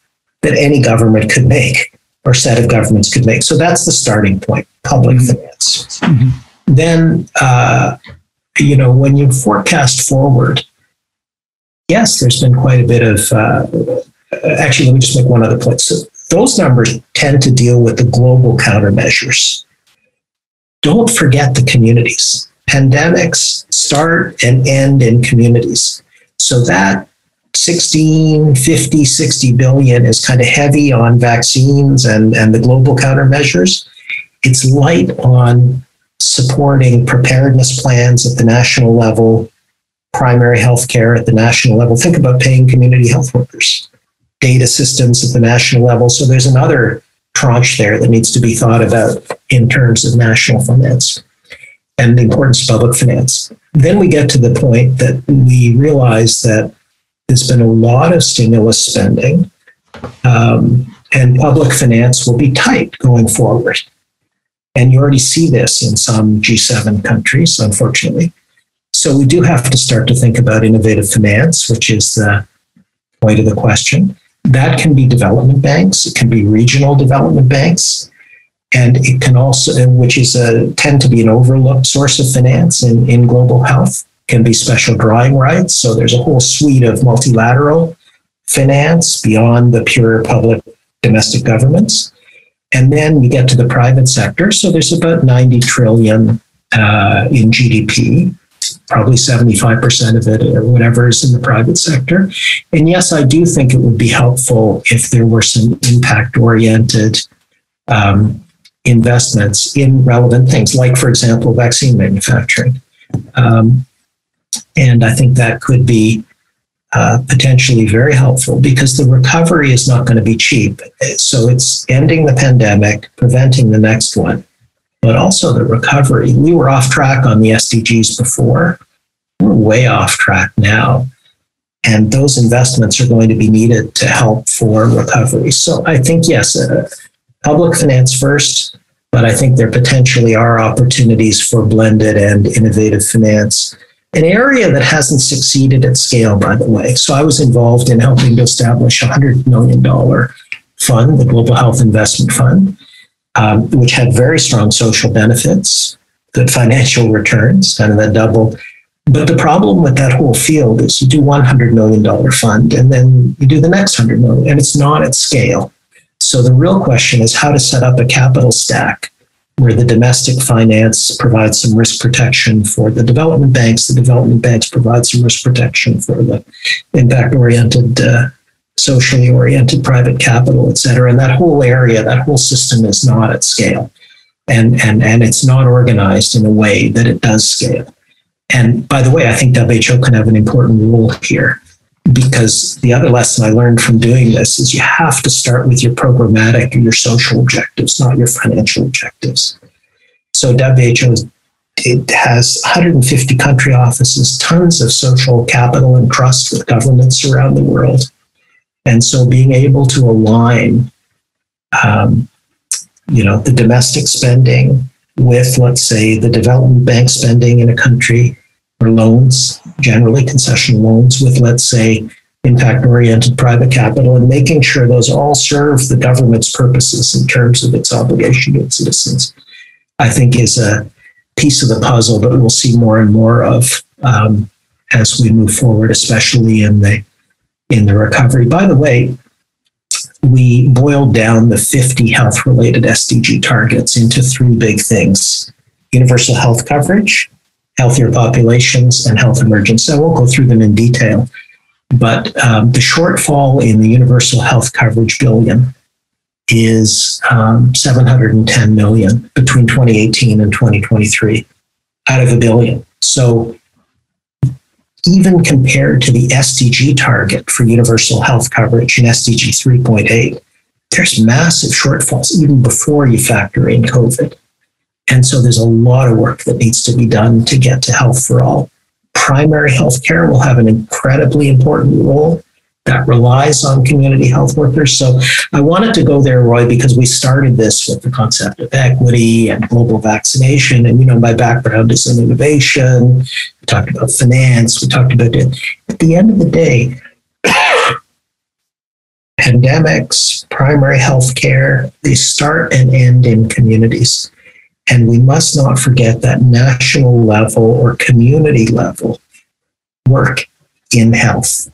that any government could make, or set of governments could make. So that's the starting point, public mm-hmm. finance. Mm-hmm. Then, uh, you know, when you forecast forward, yes, there's been quite a bit of, uh, actually, let me just make one other point. So those numbers tend to deal with the global countermeasures. Don't forget the communities. Pandemics start and end in communities. So that sixteen, fifty, sixty billion is kind of heavy on vaccines and, and the global countermeasures. It's light on supporting preparedness plans at the national level, primary health care at the national level. Think about paying community health workers, data systems at the national level. So there's another tranche there that needs to be thought about in terms of national finance and the importance of public finance. Then we get to the point that we realize that there's been a lot of stimulus spending, um, and public finance will be tight going forward. And you already see this in some G seven countries, unfortunately. So we do have to start to think about innovative finance, which is the point of the question. That can be development banks, it can be regional development banks, and it can also, which is a, tend to be an overlooked source of finance in, in global health. Can be special drawing rights. So there's a whole suite of multilateral finance beyond the pure public domestic governments. And then you get to the private sector. So there's about ninety trillion uh, in G D P, probably seventy-five percent of it or whatever is in the private sector. And yes, I do think it would be helpful if there were some impact-oriented um, investments in relevant things, like, for example, vaccine manufacturing. Um, And I think that could be uh, potentially very helpful, because the recovery is not going to be cheap. So it's ending the pandemic, preventing the next one, but also the recovery. We were off track on the S D Gs before. We're way off track now. And those investments are going to be needed to help for recovery. So I think, yes, uh, public finance first, but I think there potentially are opportunities for blended and innovative finance, an area that hasn't succeeded at scale, by the way. So I was involved in helping to establish a one hundred million dollars fund, the Global Health Investment Fund, um, which had very strong social benefits, good financial returns, kind of that double. But the problem with that whole field is you do one hundred million dollars fund and then you do the next one hundred million dollars, and it's not at scale. So the real question is how to set up a capital stack where the domestic finance provides some risk protection for the development banks, the development banks provide some risk protection for the impact-oriented, uh, socially-oriented private capital, et cetera. And that whole area, that whole system is not at scale. And, and, and it's not organized in a way that it does scale. And by the way, I think W H O can have an important role here, because the other lesson I learned from doing this is you have to start with your programmatic and your social objectives, not your financial objectives. So W H O it has one hundred fifty country offices, tons of social capital and trust with governments around the world. And so being able to align um, you know, the domestic spending with, let's say, the development bank spending in a country, or loans, generally concession loans, with, let's say, impact-oriented private capital, and making sure those all serve the government's purposes in terms of its obligation to its citizens, I think is a piece of the puzzle that we'll see more and more of um, as we move forward, especially in the, in the recovery. By the way, we boiled down the fifty health-related S D G targets into three big things: universal health coverage, healthier populations, and health emergence. I won't go through them in detail, but um, the shortfall in the universal health coverage billion is um, seven hundred ten million between twenty eighteen and twenty twenty-three out of a billion. So even compared to the S D G target for universal health coverage in S D G three point eight, there's massive shortfalls even before you factor in COVID. And so there's a lot of work that needs to be done to get to health for all. Primary health care will have an incredibly important role that relies on community health workers. So I wanted to go there, Roy, because we started this with the concept of equity and global vaccination. And, you know, my background is in innovation. We talked about finance. We talked about it. At the end of the day, pandemics, primary health care, they start and end in communities. And we must not forget that national level or community level work in health.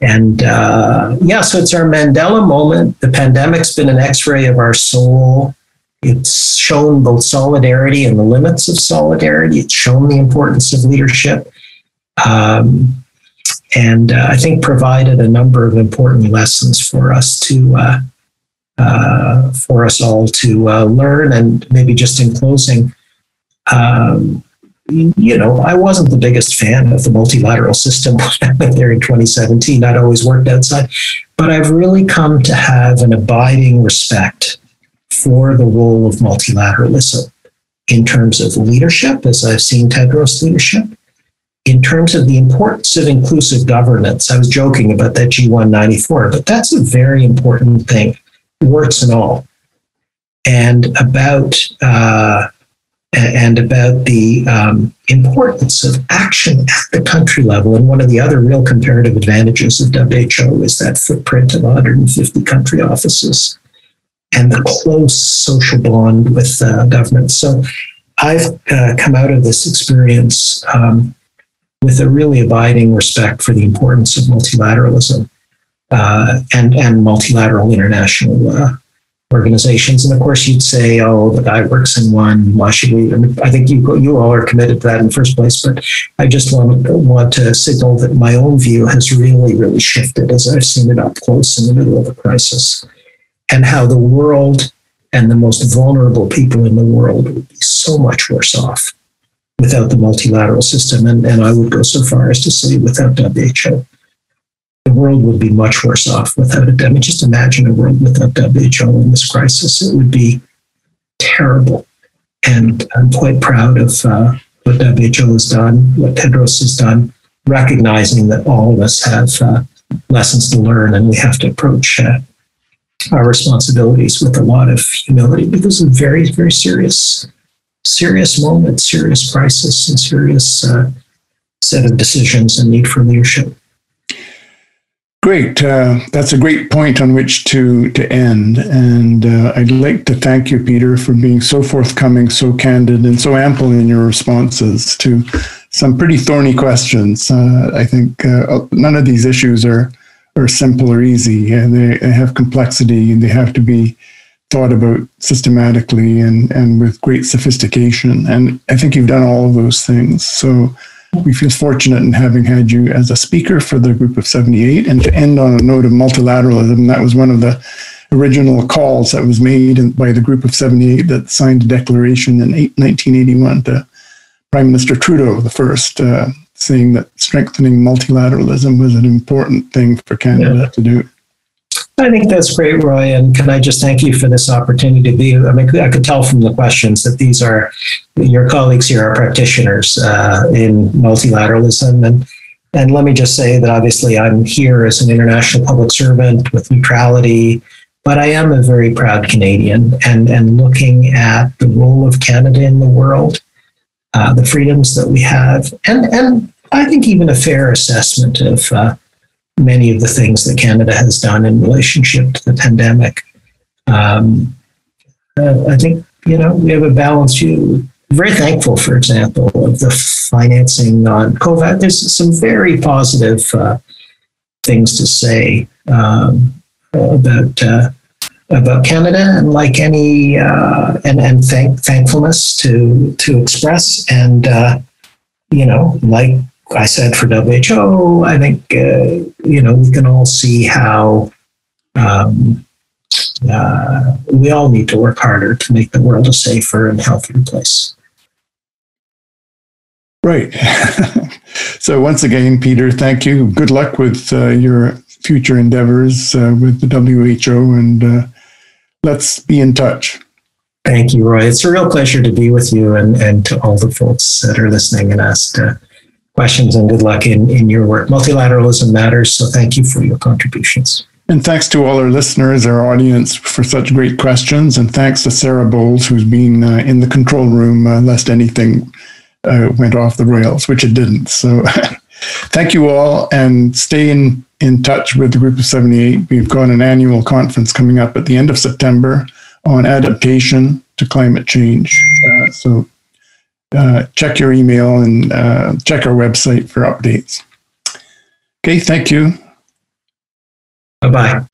And uh, yeah, so it's our Mandela moment. The pandemic's been an X-ray of our soul. It's shown both solidarity and the limits of solidarity. It's shown the importance of leadership. Um, and uh, I think provided a number of important lessons for us to uh, Uh, for us all to uh, learn. And maybe just in closing, um, you know, I wasn't the biggest fan of the multilateral system there in twenty seventeen. I'd always worked outside, but I've really come to have an abiding respect for the role of multilateralism in terms of leadership, as I've seen Tedros' leadership, in terms of the importance of inclusive governance. I was joking about that G one ninety-four, but that's a very important thing, warts and all, and about uh, and about the um, importance of action at the country level. And one of the other real comparative advantages of W H O is that footprint of one hundred fifty country offices and the close social bond with uh, government. So I've uh, come out of this experience um, with a really abiding respect for the importance of multilateralism Uh, and, and multilateral international uh, organizations. And of course, you'd say, oh, the guy works in one, why should we? I mean, I think you, you all are committed to that in the first place, but I just want, want to signal that my own view has really, really shifted as I've seen it up close in the middle of a crisis, and how the world and the most vulnerable people in the world would be so much worse off without the multilateral system. And, and I would go so far as to say without W H O. The world would be much worse off without it. I mean, just imagine a world without W H O in this crisis. It would be terrible. And I'm quite proud of uh, what W H O has done, what Tedros has done, recognizing that all of us have uh, lessons to learn, and we have to approach uh, our responsibilities with a lot of humility, because of very, very serious, serious moment, serious crisis, and serious uh, set of decisions and need for leadership. Great. Uh, that's a great point on which to, to end. And uh, I'd like to thank you, Peter, for being so forthcoming, so candid, and so ample in your responses to some pretty thorny questions. Uh, I think uh, none of these issues are, are simple or easy. Uh, they, they have complexity, and they have to be thought about systematically and, and with great sophistication. And I think you've done all of those things. So we feel fortunate in having had you as a speaker for the Group of seventy-eight. And to end on a note of multilateralism, that was one of the original calls that was made by the Group of seventy-eight that signed a declaration in nineteen eighty-one to Prime Minister Trudeau, the first, uh, saying that strengthening multilateralism was an important thing for Canada yeah. to do. I think that's great, Roy. And can I just thank you for this opportunity to be, I mean, I could tell from the questions that these are, your colleagues here are practitioners uh, in multilateralism. And, and let me just say that obviously I'm here as an international public servant with neutrality, but I am a very proud Canadian, and, and looking at the role of Canada in the world, uh, the freedoms that we have, and, and I think even a fair assessment of uh, many of the things that Canada has done in relationship to the pandemic. Um, uh, I think, you know, we have a balanced view. Very thankful, for example, of the financing on COVAX. There's some very positive uh, things to say um, about uh, about Canada, and like any, uh, and, and thank, thankfulness to, to express. And, uh, you know, like I said, for W H O, I think, uh, you know, we can all see how um, uh, we all need to work harder to make the world a safer and healthier place. Right. So once again, Peter, thank you. Good luck with uh, your future endeavors uh, with the W H O, and uh, let's be in touch. Thank you, Roy. It's a real pleasure to be with you, and, and to all the folks that are listening and asked uh, questions, and good luck in, in your work. Multilateralism matters, so thank you for your contributions. And thanks to all our listeners, our audience, for such great questions. And thanks to Sarah Bowles, who's been uh, in the control room uh, lest anything uh, went off the rails, which it didn't. So thank you all, and stay in, in touch with the Group of seventy-eight. We've got an annual conference coming up at the end of September on adaptation to climate change. Uh, so Uh, check your email and uh, check our website for updates. Okay, thank you. Bye-bye.